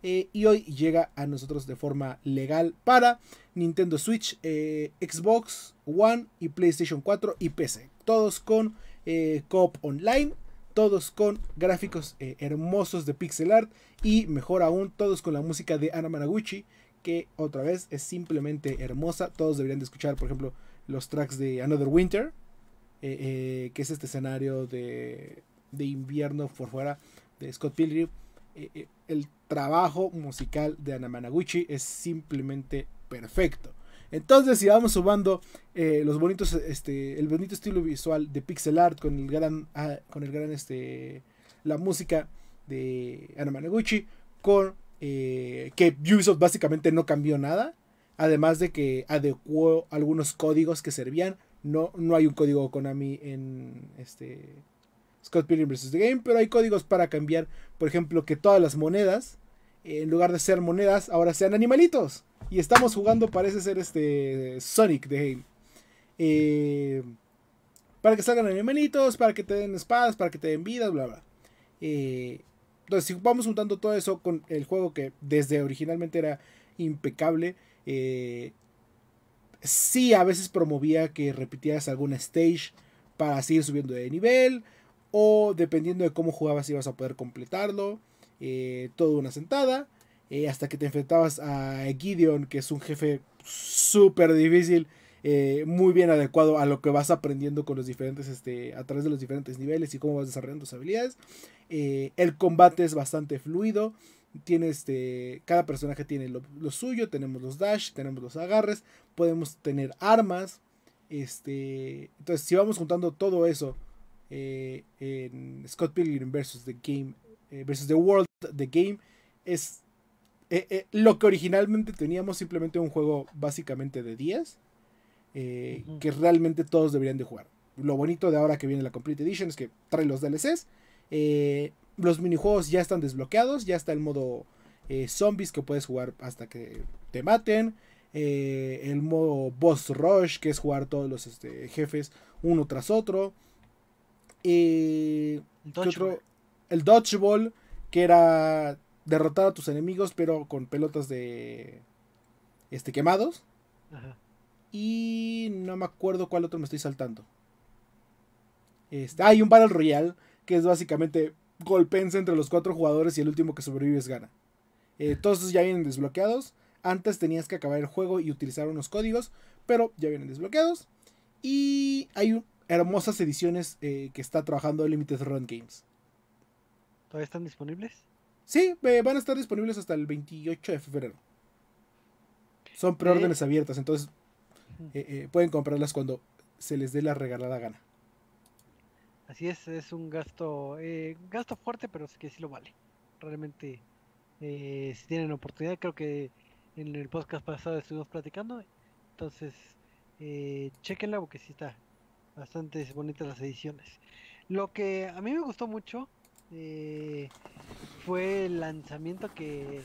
eh, y hoy llega a nosotros de forma legal para Nintendo Switch, eh, Xbox One y PlayStation cuatro y P C. Todos con eh, co-op online, todos con gráficos eh, hermosos de pixel art y mejor aún, todos con la música de Anamanaguchi, que otra vez es simplemente hermosa. Todos deberían de escuchar, por ejemplo, los tracks de Another Winter, eh, eh, que es este escenario de, de invierno por fuera de Scott Pilgrim. Eh, eh, el trabajo musical de Anamanaguchi es simplemente perfecto. Entonces, si vamos sumando eh, los bonitos, este, el bonito estilo visual de pixel art con el gran, ah, con el gran, este, la música de Anamanaguchi, con Eh, que Ubisoft básicamente no cambió nada, además de que adecuó algunos códigos que servían. No, no hay un código Konami en este Scott Pilgrim versus. The Game, pero hay códigos para cambiar, por ejemplo, que todas las monedas, eh, en lugar de ser monedas, ahora sean animalitos, y estamos jugando, parece ser, este Sonic the Game, eh, para que salgan animalitos, para que te den espadas, para que te den vidas, bla bla. eh, Entonces, si vamos juntando todo eso con el juego que desde originalmente era impecable, eh, sí a veces promovía que repitieras alguna stage para seguir subiendo de nivel, o dependiendo de cómo jugabas ibas a poder completarlo, eh, todo una sentada, eh, hasta que te enfrentabas a Gideon, que es un jefe súper difícil, eh, muy bien adecuado a lo que vas aprendiendo con los diferentes, este, a través de los diferentes niveles y cómo vas desarrollando tus habilidades. Eh, el combate es bastante fluido. Tiene este, cada personaje tiene lo, lo suyo. Tenemos los dash, tenemos los agarres, podemos tener armas. Este, entonces, si vamos juntando todo eso eh, en Scott Pilgrim versus the Game, eh, versus the World, the Game es eh, eh, lo que originalmente teníamos, simplemente un juego básicamente de diez, eh, uh-huh. que realmente todos deberían de jugar. Lo bonito de ahora que viene la Complete Edition es que trae los D L Cs. Eh, los minijuegos ya están desbloqueados. Ya está el modo eh, zombies, que puedes jugar hasta que te maten, eh, el modo boss rush, que es jugar todos los este, jefes uno tras otro, eh, Dodge otro el dodgeball, que era derrotar a tus enemigos pero con pelotas de este, quemados. Ajá. Y no me acuerdo cuál otro me estoy saltando. este, Hay ah, un Battle Royale, que es básicamente golpense entre los cuatro jugadores y el último que sobrevives gana. Eh, todos esos ya vienen desbloqueados. Antes tenías que acabar el juego y utilizar unos códigos, pero ya vienen desbloqueados. Y hay un, hermosas ediciones eh, que está trabajando Limited Run Games. ¿Todavía están disponibles? Sí, eh, van a estar disponibles hasta el veintiocho de febrero. Son preórdenes eh. abiertas, entonces eh, eh, pueden comprarlas cuando se les dé la regalada gana. Así es, es un gasto eh, gasto fuerte, pero es que sí lo vale. Realmente, eh, si tienen oportunidad, creo que en el podcast pasado estuvimos platicando. Entonces, eh, chequenla, porque sí está bastante bonitas las ediciones. Lo que a mí me gustó mucho eh, fue el lanzamiento que,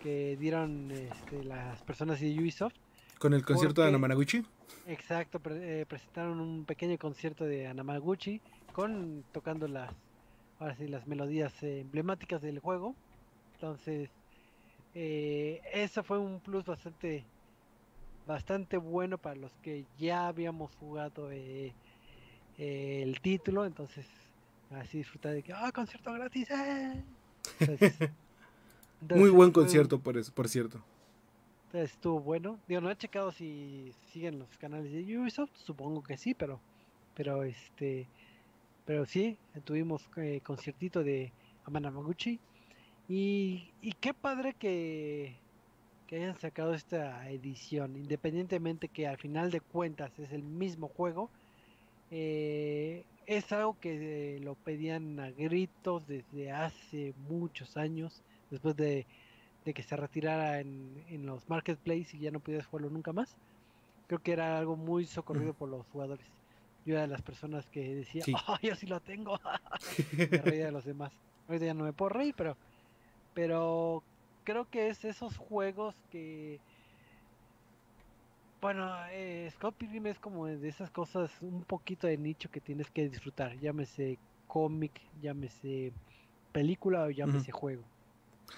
que dieron este, las personas de Ubisoft. ¿Con el concierto porque, de Anamanaguchi? Exacto, pre eh, presentaron un pequeño concierto de Anamanaguchi, con tocando las ahora sí, las melodías eh, emblemáticas del juego. Entonces eh, eso fue un plus bastante bastante bueno para los que ya habíamos jugado eh, eh, el título. Entonces así disfrutar de que ah, ¡oh, concierto gratis! ¡Eh! Entonces, entonces, muy buen concierto un... por eso, por cierto. Entonces estuvo bueno. Digo, no he checado si siguen los canales de Ubisoft, supongo que sí, pero pero este Pero sí, tuvimos eh, conciertito de Anamanaguchi. Y, y qué padre que, que hayan sacado esta edición, independientemente que al final de cuentas es el mismo juego. Eh, es algo que eh, lo pedían a gritos desde hace muchos años, después de, de que se retirara en, en los marketplaces y ya no pudieras jugarlo nunca más. Creo que era algo muy socorrido por los jugadores. Yo era de las personas que decía, sí. ¡Oh, yo sí lo tengo! Me reía de los demás. Ahorita ya no me puedo reír, pero... Pero creo que es esos juegos que... Bueno, eh, Scott Pilgrim es como de esas cosas, un poquito de nicho que tienes que disfrutar. Llámese cómic, llámese película o llámese uh-huh. juego.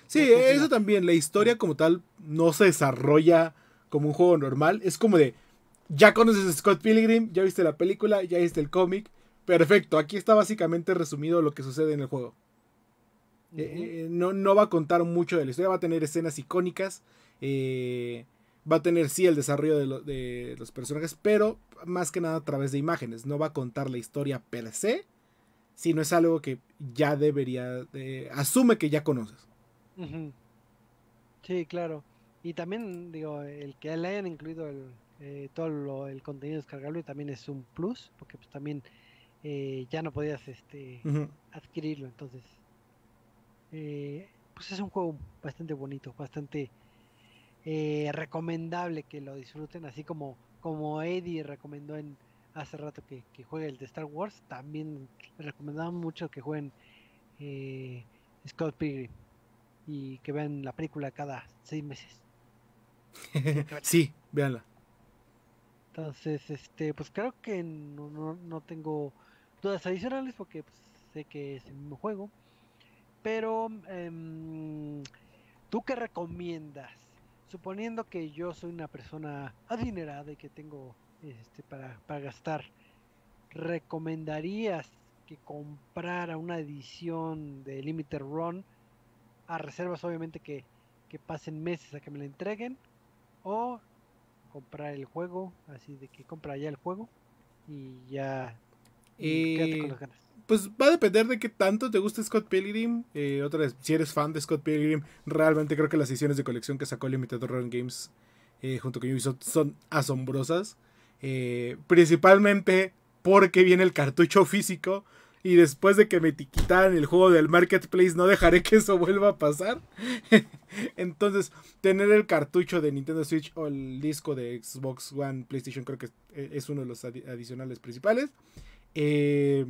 Sí, no, eso también, la historia como tal no se desarrolla como un juego normal, es como de, ya conoces a Scott Pilgrim, ya viste la película, ya viste el cómic, perfecto, aquí está básicamente resumido lo que sucede en el juego. Uh-huh. eh, eh, no, no va a contar mucho de la historia, va a tener escenas icónicas, eh, va a tener sí el desarrollo de, lo, de los personajes, pero más que nada a través de imágenes, no va a contar la historia per se, sino es algo que ya debería, eh, asume que ya conoces. Uh-huh. Sí, claro. Y también, digo, el que le hayan incluido el, eh, todo lo, el contenido descargable también es un plus, porque pues también eh, ya no podías este, uh-huh. adquirirlo, entonces eh, pues es un juego bastante bonito, bastante eh, recomendable que lo disfruten, así como, como Eddie recomendó en, hace rato que, que juegue el de Star Wars, también les recomendaba mucho que jueguen eh, Scott Pilgrim y que vean la película cada seis meses. Sí, véanla. Entonces, este, pues creo que no, no, no tengo dudas adicionales porque pues, sé que es el mismo juego. Pero, eh, ¿tú qué recomiendas? Suponiendo que yo soy una persona adinerada y que tengo este, para, para gastar, ¿recomendarías que comprara una edición de Limited Run a reservas, obviamente, que, que pasen meses a que me la entreguen? O comprar el juego, así de que compra ya el juego y ya eh, quédate con las ganas. Pues va a depender de qué tanto te gusta Scott Pilgrim. Eh, otra vez, si eres fan de Scott Pilgrim, realmente creo que las ediciones de colección que sacó Limited Run Games eh, junto con Ubisoft son asombrosas. Eh, principalmente porque viene el cartucho físico. Y después de que me etiquetaran el juego del Marketplace, no dejaré que eso vuelva a pasar. Entonces, tener el cartucho de Nintendo Switch o el disco de Xbox One, PlayStation, creo que es uno de los adi- adicionales principales. Eh,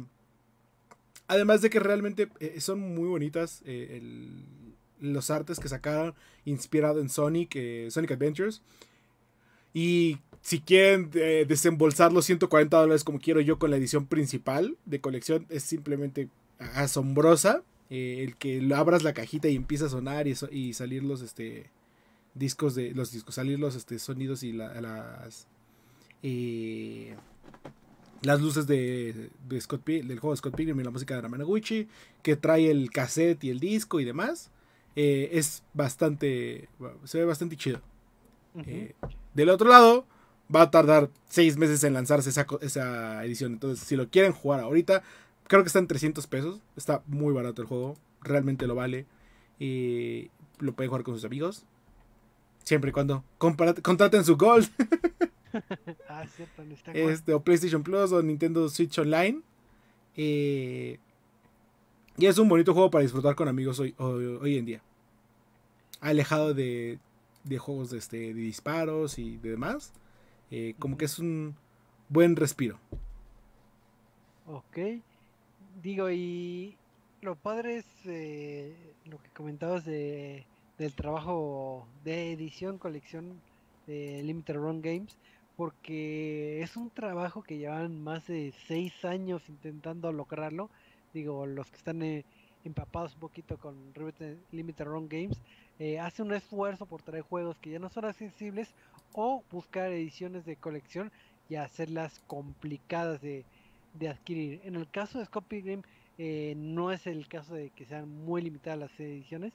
además de que realmente eh, son muy bonitas eh, el, los artes que sacaron, inspirado en Sonic, eh, Sonic Adventures. Y si quieren eh, desembolsar los ciento cuarenta dólares como quiero yo con la edición principal de colección, es simplemente asombrosa. Eh, el que abras la cajita y empieza a sonar y, so y salir los este, discos, de los discos, salir los este, sonidos y la, las eh, las luces de, de Scott P del juego de Scott Pilgrim y la música de Anamanaguchi, que trae el cassette y el disco y demás. Eh, es bastante, se ve bastante chido. Uh-huh. eh, del otro lado, va a tardar seis meses en lanzarse esa, esa edición. Entonces, si lo quieren jugar ahorita, creo que está en trescientos pesos. Está muy barato el juego. Realmente lo vale. Y lo pueden jugar con sus amigos. Siempre y cuando contraten su Gold. Ah, cierto, no está este, o PlayStation Plus o Nintendo Switch Online. Eh, y es un bonito juego para disfrutar con amigos hoy, hoy, hoy en día. Alejado de, de juegos de, este, de disparos y de demás. Eh, como que es un buen respiro. Ok. Digo, y lo padre es eh, lo que comentabas de, del trabajo de edición, colección de Limited Run Games, porque es un trabajo que llevan más de seis años intentando lograrlo. Digo, los que están eh, empapados un poquito con Limited Run Games, eh, hacen un esfuerzo por traer juegos que ya no son accesibles, o buscar ediciones de colección y hacerlas complicadas de, de adquirir. En el caso de Scott Pilgrim eh, no es el caso de que sean muy limitadas las ediciones,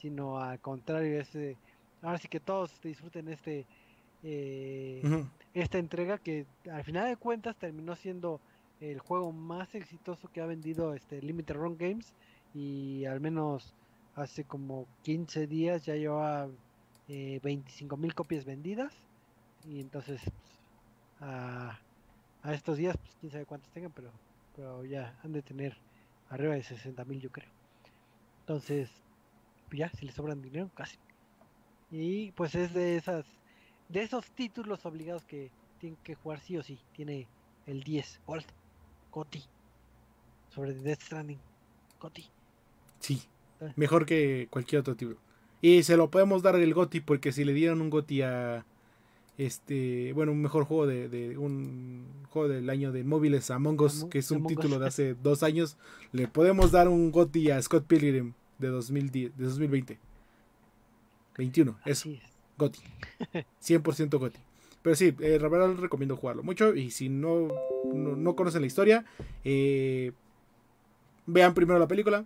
sino al contrario, es, eh, ahora sí que todos disfruten este eh, uh-huh. esta entrega que al final de cuentas terminó siendo el juego más exitoso que ha vendido este Limited Run Games, y al menos hace como quince días ya llevaba Eh, veinticinco mil copias vendidas, y entonces pues, a, a estos días pues, quién sabe cuántos tengan, pero, pero ya han de tener arriba de sesenta mil, yo creo. Entonces ya, si les sobran dinero, casi. Y pues es de esas de esos títulos obligados que tienen que jugar sí o sí. Tiene el diez, Gold, Coti, sobre Death Stranding, Coti. Sí, mejor que cualquier otro título. Y se lo podemos dar el GOTY, porque si le dieron un GOTY a este, bueno, un mejor juego de, de un juego del año de móviles, Among Us, Among, que es un Among título Us. de hace dos años, le podemos dar un GOTY a Scott Pilgrim. de, dos mil diez, de dos mil veinte. veintiuno, eso. Es. Goti. cien por ciento Goti. Pero sí, eh, la verdad recomiendo jugarlo mucho. Y si no, no, no conocen la historia, eh, vean primero la película.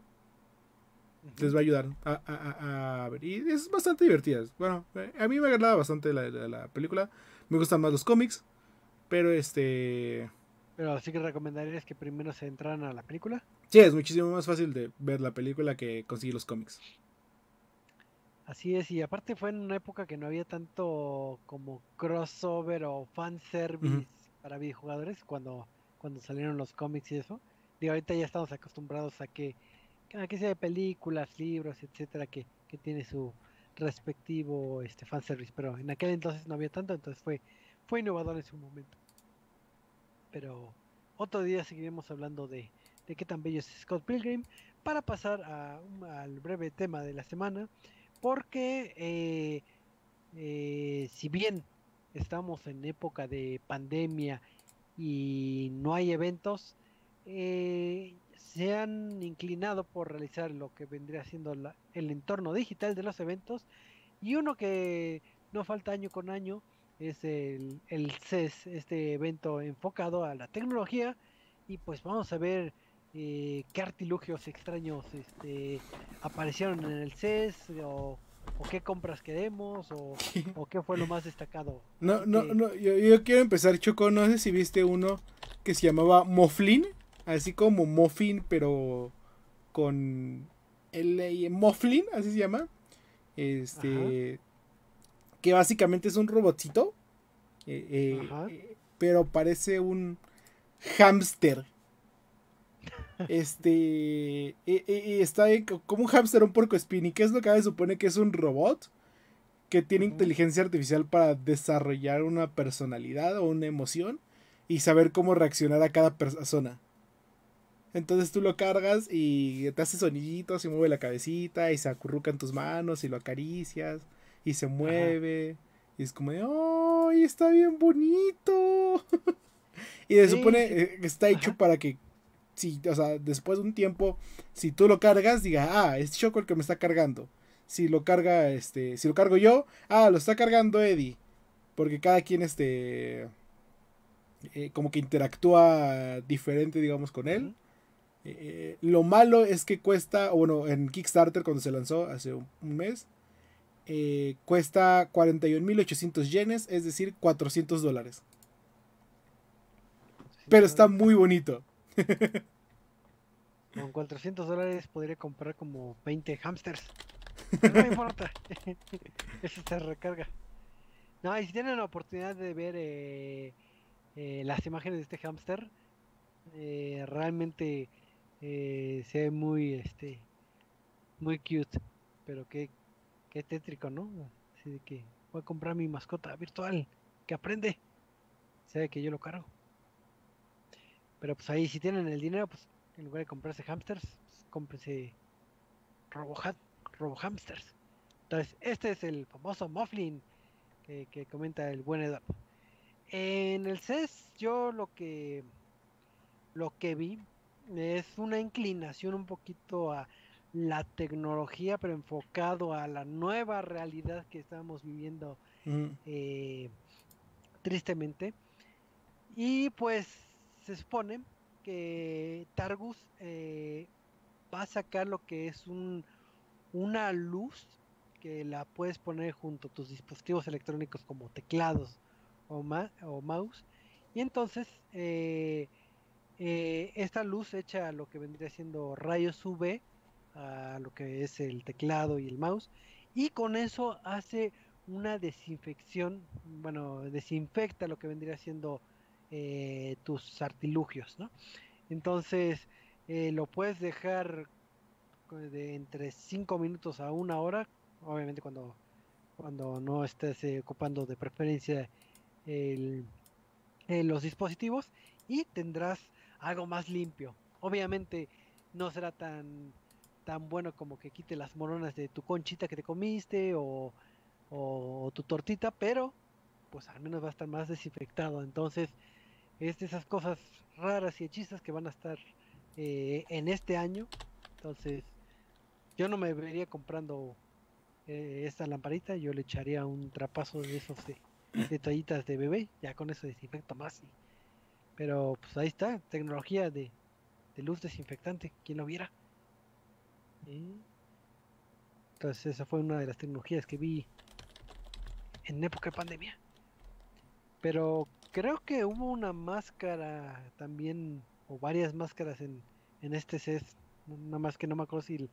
Les va a ayudar a, a, a, a ver. Y es bastante divertida. Bueno, a mí me agradaba bastante la, la, la película. Me gustan más los cómics. Pero este... Pero así que recomendarías que primero se entraran a la película. Sí, es muchísimo más fácil de ver la película que conseguir los cómics. Así es, y aparte fue en una época que no había tanto como crossover o fanservice uh-huh. para videojugadores cuando, cuando salieron los cómics y eso. Digo, ahorita ya estamos acostumbrados a que, a que sea de películas, libros, etcétera, que, que tiene su respectivo este fanservice, pero en aquel entonces no había tanto, entonces fue, fue innovador en su momento. Pero otro día seguiremos hablando de, de qué tan bello es Scott Pilgrim para pasar a, al breve tema de la semana. Porque eh, eh, si bien estamos en época de pandemia y no hay eventos, eh, se han inclinado por realizar lo que vendría siendo la, el entorno digital de los eventos. Y uno que no falta año con año es el, el C E S, este evento enfocado a la tecnología. Y pues vamos a ver... Eh, qué artilugios extraños este, aparecieron en el C E S o, o qué compras queremos o, o qué fue lo más destacado. No, no, eh, no, yo, yo quiero empezar, Choco, no sé si viste uno que se llamaba Moflin, así como Muffin, pero con L A Moflin, así se llama, este ajá. que básicamente es un robotcito, eh, eh, pero parece un hámster. Este y, y está como un hámster, un puercoespín, que es lo que se supone que es un robot que tiene uh-huh. inteligencia artificial para desarrollar una personalidad o una emoción y saber cómo reaccionar a cada persona. Entonces tú lo cargas y te hace soniditos y mueve la cabecita y se acurruca en tus manos y lo acaricias y se mueve uh-huh. y es como de ¡oh! ¡Está bien bonito! Y se sí. supone que está hecho uh-huh. para que Si, o sea, después de un tiempo, si tú lo cargas, diga, ah, es Choco el que me está cargando. Si lo carga, este, si lo cargo yo, ah, lo está cargando Eddie. Porque cada quien, este, eh, como que interactúa diferente, digamos, con él. Eh, lo malo es que cuesta, bueno, en Kickstarter cuando se lanzó hace un, un mes, eh, cuesta cuarenta y un mil ochocientos yenes, es decir, cuatrocientos dólares. Pero está muy bonito. Con cuatrocientos dólares podría comprar como veinte hamsters. No me importa. Eso se recarga. No, y si tienen la oportunidad de ver eh, eh, las imágenes de este hamster, eh, realmente eh, se ve muy este muy cute. Pero qué, qué tétrico, ¿no? Así de que voy a comprar mi mascota virtual que aprende. Sabe que yo lo cargo. Pero pues ahí si tienen el dinero, pues en lugar de comprarse hamsters, pues, cómprense robo-hamsters. Entonces este es el famoso Mufflin que, que comenta el buen Eduardo. En el C E S yo lo que lo que vi es una inclinación un poquito a la tecnología, pero enfocado a la nueva realidad que estamos viviendo mm. eh, tristemente. Y pues se supone que Targus eh, va a sacar lo que es un, una luz que la puedes poner junto a tus dispositivos electrónicos como teclados o, ma o mouse. Y entonces eh, eh, esta luz echa lo que vendría siendo rayos U V a lo que es el teclado y el mouse. Y con eso hace una desinfección, bueno, desinfecta lo que vendría siendo... Eh, tus artilugios, ¿no? Entonces eh, lo puedes dejar de entre cinco minutos a una hora, obviamente cuando, cuando no estés eh, ocupando de preferencia el, eh, los dispositivos, y tendrás algo más limpio. Obviamente no será tan tan bueno como que quite las moronas de tu conchita que te comiste o, o tu tortita, pero pues al menos va a estar más desinfectado. Entonces es de esas cosas raras y hechizas que van a estar eh, en este año. Entonces Yo no me vería comprando eh, esta lamparita, yo le echaría un trapazo de esos de, de toallitas de bebé, ya con eso desinfecta más. Y, pero pues ahí está, tecnología de, de luz desinfectante, quien lo viera. ¿Sí? Entonces esa fue una de las tecnologías que vi en época de pandemia. Pero creo que hubo una máscara también, o varias máscaras en, en este C E S. Nada más que no me acuerdo si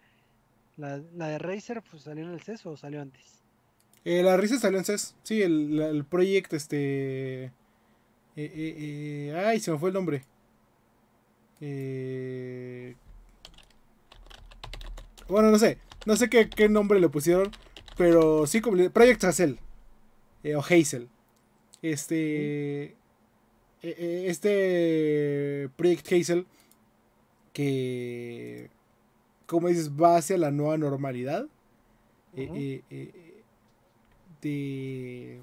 la, la de Razer pues, salió en el C E S o salió antes. Eh, la Razer salió en C E S, sí, el, la, el Project este... Eh, eh, eh, ay, se me fue el nombre. Eh... Bueno, no sé, no sé qué, qué nombre le pusieron, pero sí, como Project Hazel, eh, o Hazel. Este, este Project Hazel, que, como dices, va hacia la nueva normalidad. Uh-huh. eh, eh, eh, de,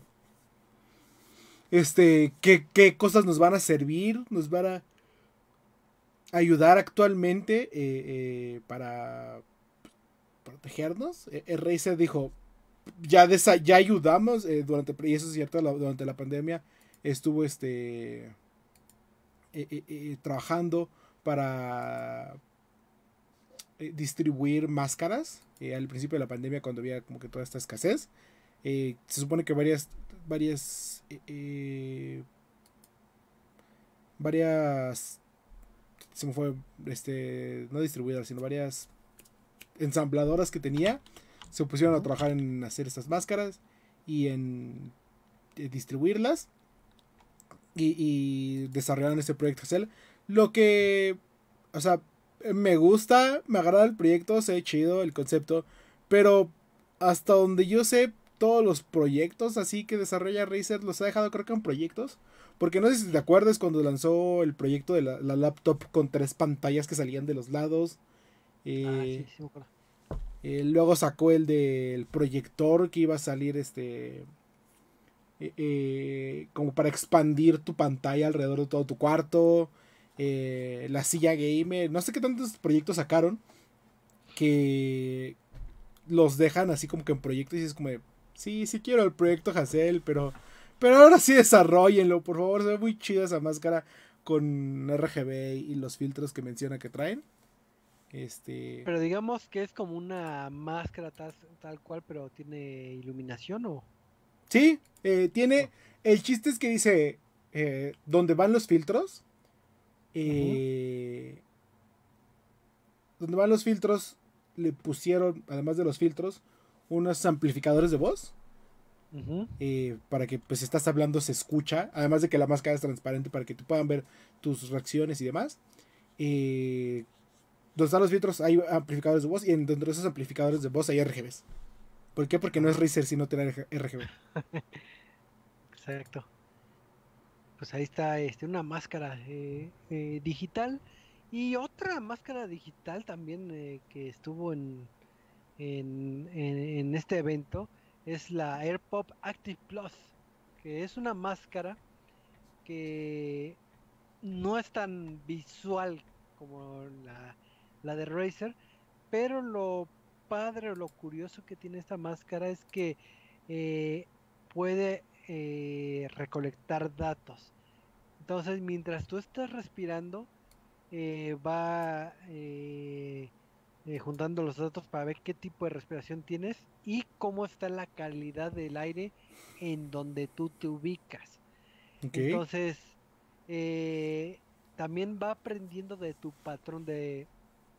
este, ¿qué, qué cosas nos van a servir, nos van a ayudar actualmente eh, eh, para protegernos? Eh, Razer dijo... Ya, desa ya ayudamos eh, durante, y eso es cierto, la, durante la pandemia estuvo este eh, eh, eh, trabajando para eh, distribuir máscaras eh, al principio de la pandemia, cuando había como que toda esta escasez. Eh, se supone que varias varias eh, eh, varias se me fue este no distribuidoras sino varias ensambladoras que tenía se pusieron a trabajar en hacer estas máscaras y en distribuirlas. Y, y desarrollaron este proyecto Excel. Lo que, o sea, me gusta, me agrada el proyecto, se ve chido el concepto. Pero hasta donde yo sé, todos los proyectos así que desarrolla Razer los ha dejado, creo que en proyectos. Porque no sé si te acuerdas cuando lanzó el proyecto de la, la laptop con tres pantallas que salían de los lados. Eh, ah, sí, sí, me acuerdo. Eh, luego sacó el del proyector que iba a salir este eh, eh, como para expandir tu pantalla alrededor de todo tu cuarto. Eh, la silla gamer. No sé qué tantos proyectos sacaron que los dejan así como que en proyectos. Y es como de, sí, sí quiero el proyecto Hazel, pero, pero ahora sí desarrollenlo, por favor. Se ve muy chida esa máscara con R G B y los filtros que menciona que traen. Este... Pero digamos que es como una máscara tal, tal cual, pero tiene iluminación, ¿o? Sí, eh, tiene... El chiste es que dice, eh, donde van los filtros, eh, uh-huh. donde van los filtros, le pusieron, además de los filtros, unos amplificadores de voz, uh-huh. eh, para que, pues, estás hablando, se escucha, además de que la máscara es transparente para que tú puedan ver tus reacciones y demás. Eh... Donde están los filtros hay amplificadores de voz, y dentro de esos amplificadores de voz hay R G Bs. ¿Por qué? Porque no es Razer si no tiene R G B. Exacto. Pues ahí está este, una máscara eh, eh, digital. Y otra máscara digital también eh, que estuvo en, en, en, en este evento es la AirPop Active Plus, que es una máscara que no es tan visual como la... la de Razer, pero lo padre o lo curioso que tiene esta máscara es que eh, puede eh, recolectar datos. Entonces, mientras tú estás respirando, eh, va eh, eh, juntando los datos para ver qué tipo de respiración tienes y cómo está la calidad del aire en donde tú te ubicas. Okay. Entonces, eh, también va aprendiendo de tu patrón de...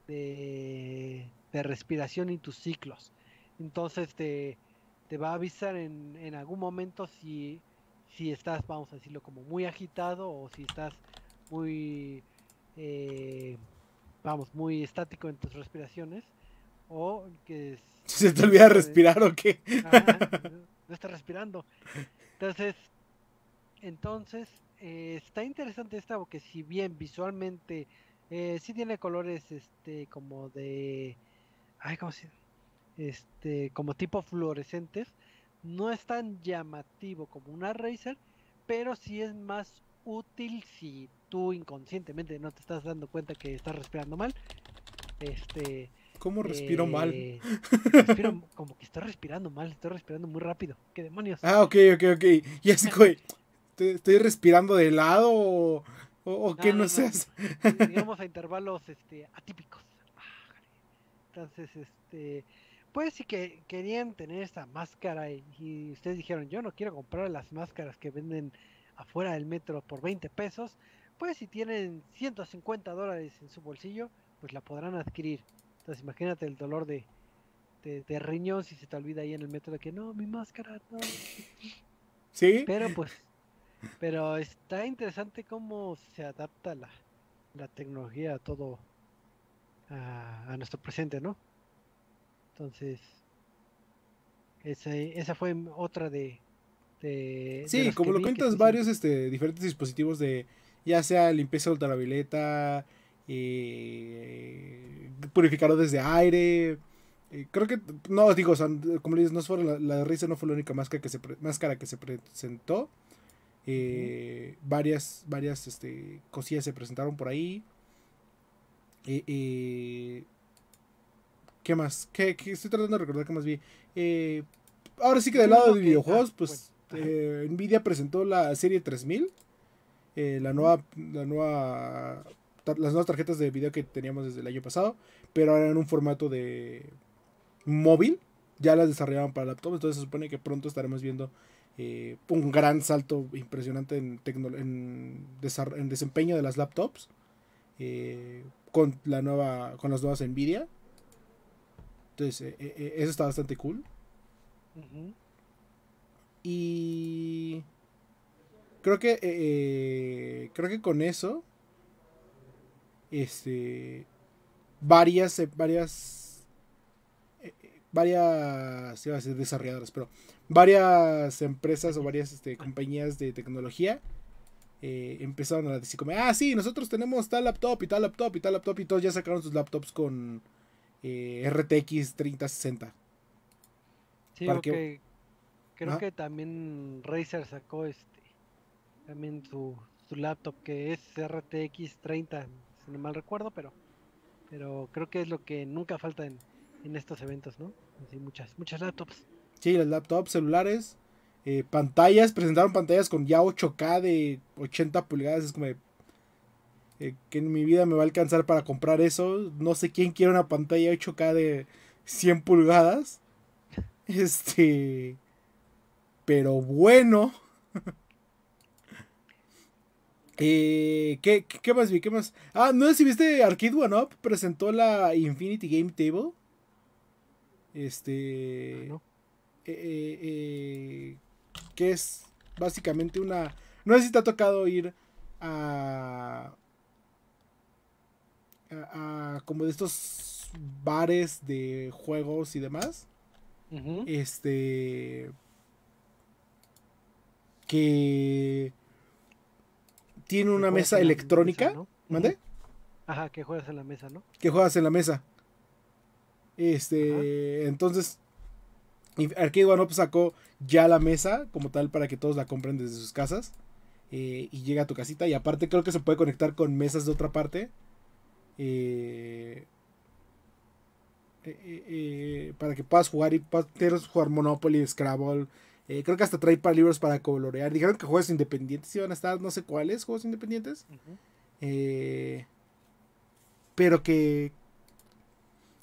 De, de respiración y tus ciclos. Entonces te, te va a avisar en, en algún momento si, si estás, vamos a decirlo, como muy agitado, o si estás muy eh, vamos, muy estático en tus respiraciones, o que se te olvida respirar o qué. Ajá, no estás respirando. Entonces entonces eh, está interesante esta, porque si bien visualmente Eh, sí tiene colores este como de ay cómo se este como tipo fluorescentes, no es tan llamativo como una Razer, pero sí es más útil si tú inconscientemente no te estás dando cuenta que estás respirando mal. Este ¿Cómo respiro eh, mal? Respiro, como que estoy respirando mal, estoy respirando muy rápido. ¿Qué demonios? Ah, ok, ok, ok. Y así, güey, ¿estoy respirando de lado o, o, o no, qué no, no, no seas? No, digamos a intervalos este, atípicos. Entonces, este... pues sí que querían tener esta máscara y, y ustedes dijeron, yo no quiero comprar las máscaras que venden afuera del metro por veinte pesos. Pues si tienen ciento cincuenta dólares en su bolsillo, pues la podrán adquirir. Entonces imagínate el dolor de, de, de riñón si se te olvida ahí en el metro de que no, mi máscara, no. Sí. Pero pues, pero está interesante cómo se adapta la, la tecnología a todo, a, a nuestro presente, ¿no? Entonces, esa, esa fue otra de... de sí, de como lo vi, cuentas, varios este, diferentes dispositivos de... Ya sea limpieza de ultravioleta, eh, purificadores de aire... Eh, creo que... No, digo, o sea, como le dices, no fueron, la, la risa no fue la única máscara que se, pre, máscara que se presentó. Eh, mm. Varias, varias este, cosillas se presentaron por ahí. Eh... eh ¿Qué más? ¿Qué, qué? Estoy tratando de recordar qué más vi. Eh, ahora sí que del lado de videojuegos, pues eh, Nvidia presentó la serie tres mil. Eh, la nueva, la nueva, tar, las nuevas tarjetas de video que teníamos desde el año pasado. Pero ahora en un formato de móvil. Ya las desarrollaban para laptop. Entonces se supone que pronto estaremos viendo eh, un gran salto impresionante en, en, en desempeño de las laptops. Eh, con, la nueva, con las nuevas Nvidia. Entonces, eh, eh, eso está bastante cool. Uh-huh. Y creo que eh, creo que con eso este varias eh, varias eh, varias iba a decir desarrolladoras, pero varias empresas o varias este, compañías de tecnología eh, empezaron a decir como, ah, sí, nosotros tenemos tal laptop y tal laptop y tal laptop, y todos ya sacaron sus laptops con Eh, R T X treinta sesenta. Sí, porque que, creo ¿Ah? que también Razer sacó este también su, su laptop que es R T X treinta, si no mal recuerdo, pero pero creo que es lo que nunca falta en, en estos eventos, ¿no? Así, muchas muchas laptops. Sí, las laptops, celulares, eh, pantallas, presentaron pantallas con ya ocho K de ochenta pulgadas, es como de, Eh, que en mi vida me va a alcanzar para comprar eso. No sé quién quiere una pantalla ocho K de cien pulgadas. Este... Pero bueno. eh, ¿qué, ¿Qué más vi? ¿Qué más? Ah, no sé si viste Arcade One Up. Presentó la Infinity Game Table. Este... No, no. Eh, eh, eh, que es básicamente una... No sé si te ha tocado ir a... A, a, como de estos bares de juegos y demás. Uh-huh. Este. Que tiene una mesa electrónica. Mesa, ¿no? ¿Mande? Uh-huh. Ajá, que juegas en la mesa, ¿no? Que juegas en la mesa. Este. Uh-huh. Entonces, Arcade One Up sacó ya la mesa como tal para que todos la compren desde sus casas. Eh, y llega a tu casita. Y aparte, creo que se puede conectar con mesas de otra parte. Eh, eh, eh, para que puedas jugar y puedas jugar Monopoly, Scrabble, eh, creo que hasta trae para libros para colorear. Dijeron que juegos independientes iban a estar, no sé cuáles juegos independientes. Uh-huh. eh, pero que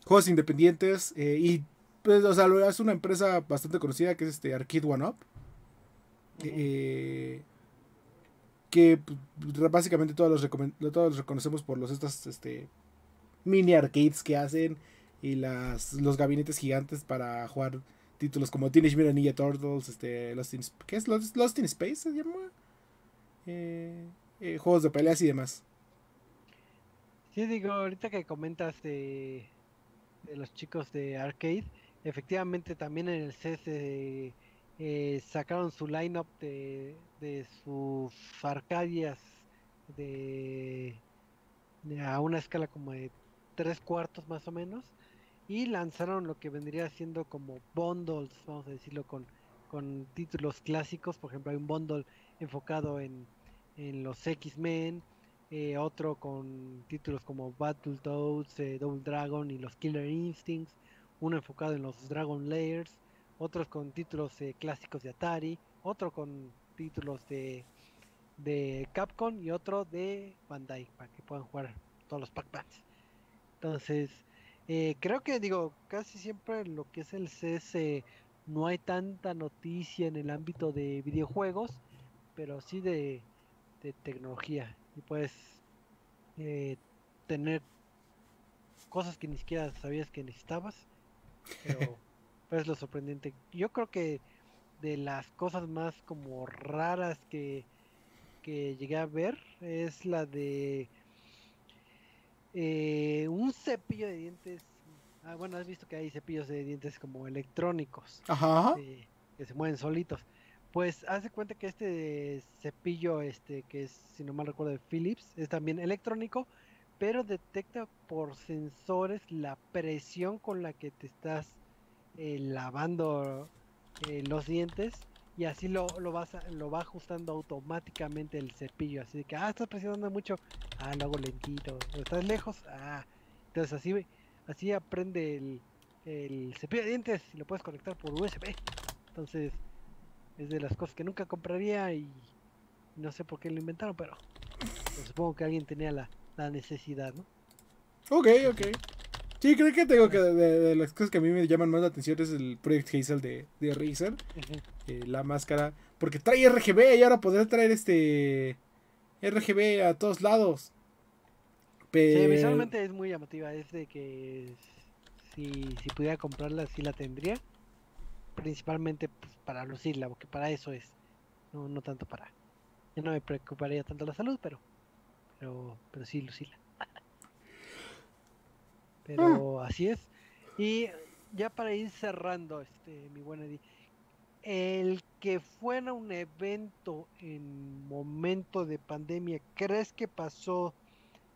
juegos independientes eh, y pues, o sea, lo es una empresa bastante conocida que es este Arcade One Up. Uh-huh. eh, que básicamente todos los, todos los reconocemos por los estas este, mini arcades que hacen y las, los gabinetes gigantes para jugar títulos como Teenage Mutant Ninja Turtles, este, Lost in, ¿qué es? Lost, Lost in Space se llama, eh, eh, juegos de peleas y demás. Sí, digo, ahorita que comentas de, de los chicos de Arcade, efectivamente también en el C E S de... Eh, sacaron su lineup de, de sus arcadias de, de a una escala como de tres cuartos más o menos, y lanzaron lo que vendría siendo como bundles, vamos a decirlo, con, con títulos clásicos. Por ejemplo, hay un bundle enfocado en, en los X-Men, eh, otro con títulos como Battletoads, eh, Double Dragon y los Killer Instincts, uno enfocado en los Dragon Layers, otros con títulos eh, clásicos de Atari, otro con títulos de, de Capcom y otro de Bandai, para que puedan jugar todos los Pac-Mans. Entonces, eh, creo que digo, casi siempre lo que es el C S eh, no hay tanta noticia en el ámbito de videojuegos, pero sí de, de tecnología. Y puedes eh, tener cosas que ni siquiera sabías que necesitabas, pero, pero es lo sorprendente. Yo creo que de las cosas más como raras que, que llegué a ver es la de eh, un cepillo de dientes. Ah, bueno, has visto que hay cepillos de dientes como electrónicos. Ajá. Eh, que se mueven solitos. Pues hace cuenta que este cepillo, este que es, si no mal recuerdo, de Philips, es también electrónico, pero detecta por sensores la presión con la que te estás eh, lavando eh, los dientes, y así lo, lo, vas a, lo va ajustando automáticamente el cepillo. Así que, ah, estás presionando mucho, ah, lo hago lentito, estás lejos, ah, entonces así... Así aprende el, el cepillo de dientes y lo puedes conectar por U S B. Entonces, es de las cosas que nunca compraría y no sé por qué lo inventaron, pero pues supongo que alguien tenía la, la necesidad, ¿no? Ok, ok. Sí, creo que tengo que de, de, de las cosas que a mí me llaman más la atención es el Project Hazel de, de Razer. Uh-huh. eh, la máscara, porque trae R G B y ahora podré traer este R G B a todos lados. Pero... Sí, visualmente es muy llamativa, es de que si, si pudiera comprarla sí la tendría, principalmente pues, para lucirla, porque para eso es, no, no tanto para, yo no me preocuparía tanto la salud, pero pero, pero sí lucirla. Pero ah. así es. Y ya para ir cerrando, este mi buen Eddie, el que fuera un evento en momento de pandemia, ¿crees que pasó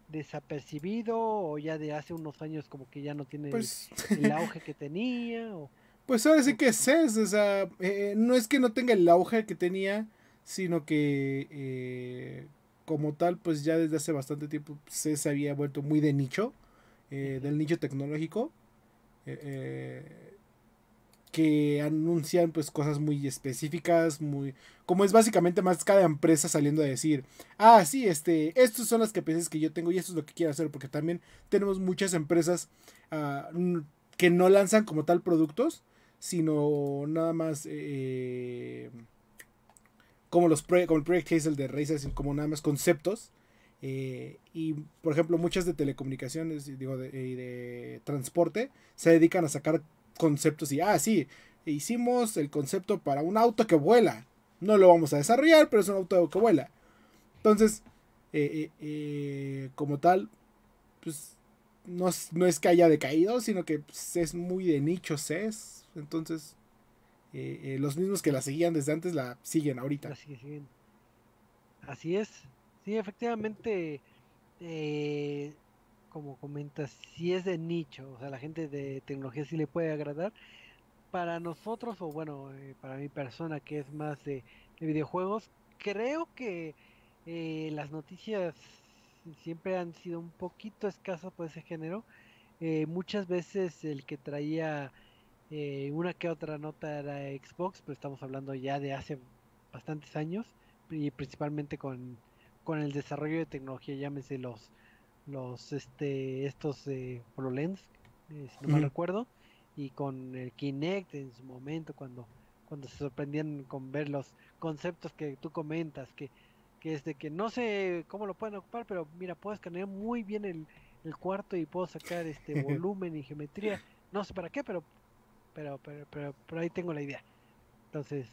desapercibido o ya de hace unos años como que ya no tiene pues... el, el auge que tenía? O... Pues ahora sí que es eso, o sea, eh, no es que no tenga el auge que tenía, sino que eh, como tal, pues ya desde hace bastante tiempo se se había vuelto muy de nicho, eh, del nicho tecnológico, eh, eh, que anuncian pues cosas muy específicas, muy como es básicamente más cada empresa saliendo a decir, ah sí, este, estas son las capacidades que yo tengo y esto es lo que quiero hacer, porque también tenemos muchas empresas uh, que no lanzan como tal productos, sino nada más eh, como los como el Project Hazel de Razer, como nada más conceptos, eh, y por ejemplo muchas de telecomunicaciones, digo, de, de transporte, se dedican a sacar conceptos y, ah, sí, hicimos el concepto para un auto que vuela. No lo vamos a desarrollar, pero es un auto que vuela. Entonces, eh, eh, eh, como tal, pues, no, no es que haya decaído, sino que pues, es muy de nicho, C E S. Entonces, eh, eh, los mismos que la seguían desde antes la siguen ahorita. La sigue, siguen. Así es. Sí, efectivamente, eh... como comentas, si es de nicho, o sea, la gente de tecnología sí le puede agradar. Para nosotros, o bueno, eh, para mi persona que es más de, de videojuegos, creo que eh, las noticias siempre han sido un poquito escasas por ese género. Eh, muchas veces el que traía eh, una que otra nota era Xbox, pero estamos hablando ya de hace bastantes años, y principalmente con, con el desarrollo de tecnología, llámese los... los este estos eh, HoloLens, eh, si no mal uh-huh. recuerdo, y con el Kinect en su momento, cuando cuando se sorprendían con ver los conceptos que tú comentas, que, que es de que no sé cómo lo pueden ocupar, pero mira, puedo escanear muy bien el, el cuarto y puedo sacar este volumen y geometría, no sé para qué, pero pero pero pero, pero ahí tengo la idea. Entonces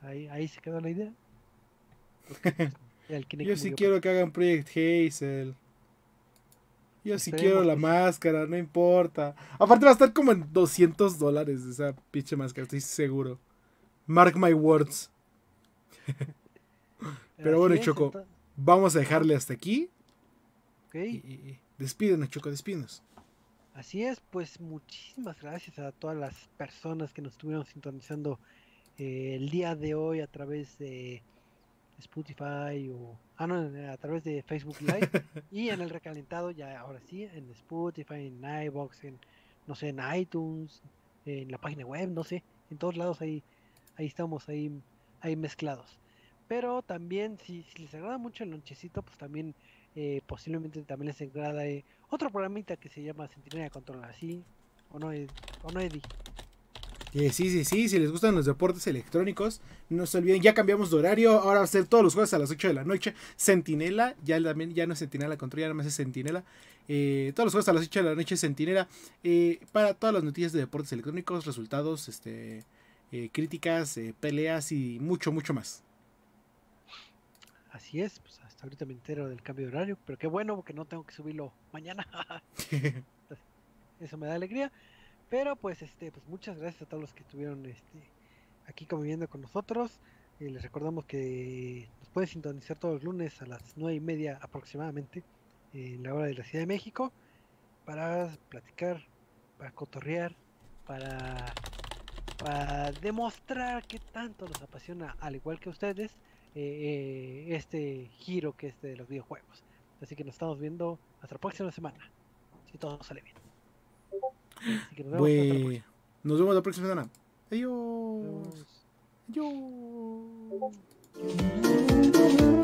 pues, ahí ahí se quedó la idea. Porque, pues, el Kinect yo sí quiero para... que hagan Project Hazel. Yo sí quiero la máscara, no importa. Aparte va a estar como en doscientos dólares esa pinche máscara, estoy seguro. Mark my words. Pero bueno, Choco, vamos a dejarle hasta aquí. Okay. Despídenos, Choco, despídenos. Así es, pues muchísimas gracias a todas las personas que nos estuvieron sintonizando eh, el día de hoy a través de Spotify o... Ah, no, a través de Facebook Live. Y en el recalentado ya ahora sí, en Spotify, en iVoox, en, no sé, en iTunes, en la página web, no sé. En todos lados ahí, ahí estamos, ahí, ahí mezclados. Pero también, si, si les agrada mucho el lonchecito, pues también eh, posiblemente también les agrada eh, otro programita que se llama Centinela Controla, ¿sí? ¿O no, Eddie? ¿O no, Eddie? Sí, sí, sí, sí, si les gustan los deportes electrónicos, no se olviden, ya cambiamos de horario, ahora va a ser todos los jueves a las ocho de la noche, Centinela, ya también, ya no es Centinela Control, ya nada más es Centinela, eh, todos los jueves a las ocho de la noche Centinela, eh, para todas las noticias de deportes electrónicos, resultados, este, eh, críticas, eh, peleas y mucho, mucho más. Así es, pues hasta ahorita me entero del cambio de horario, pero qué bueno porque no tengo que subirlo mañana, eso me da alegría. Pero pues este pues muchas gracias a todos los que estuvieron este aquí conviviendo con nosotros. Eh, les recordamos que nos pueden sintonizar todos los lunes a las nueve y media aproximadamente, eh, en la hora de la Ciudad de México, para platicar, para cotorrear, para, para demostrar que tanto nos apasiona, al igual que ustedes, eh, eh, este giro que es de los videojuegos. Así que nos estamos viendo hasta la próxima semana, si todo sale bien. Así que nos vemos, bueno, nos vemos la próxima semana. Adiós. Adiós. Adiós.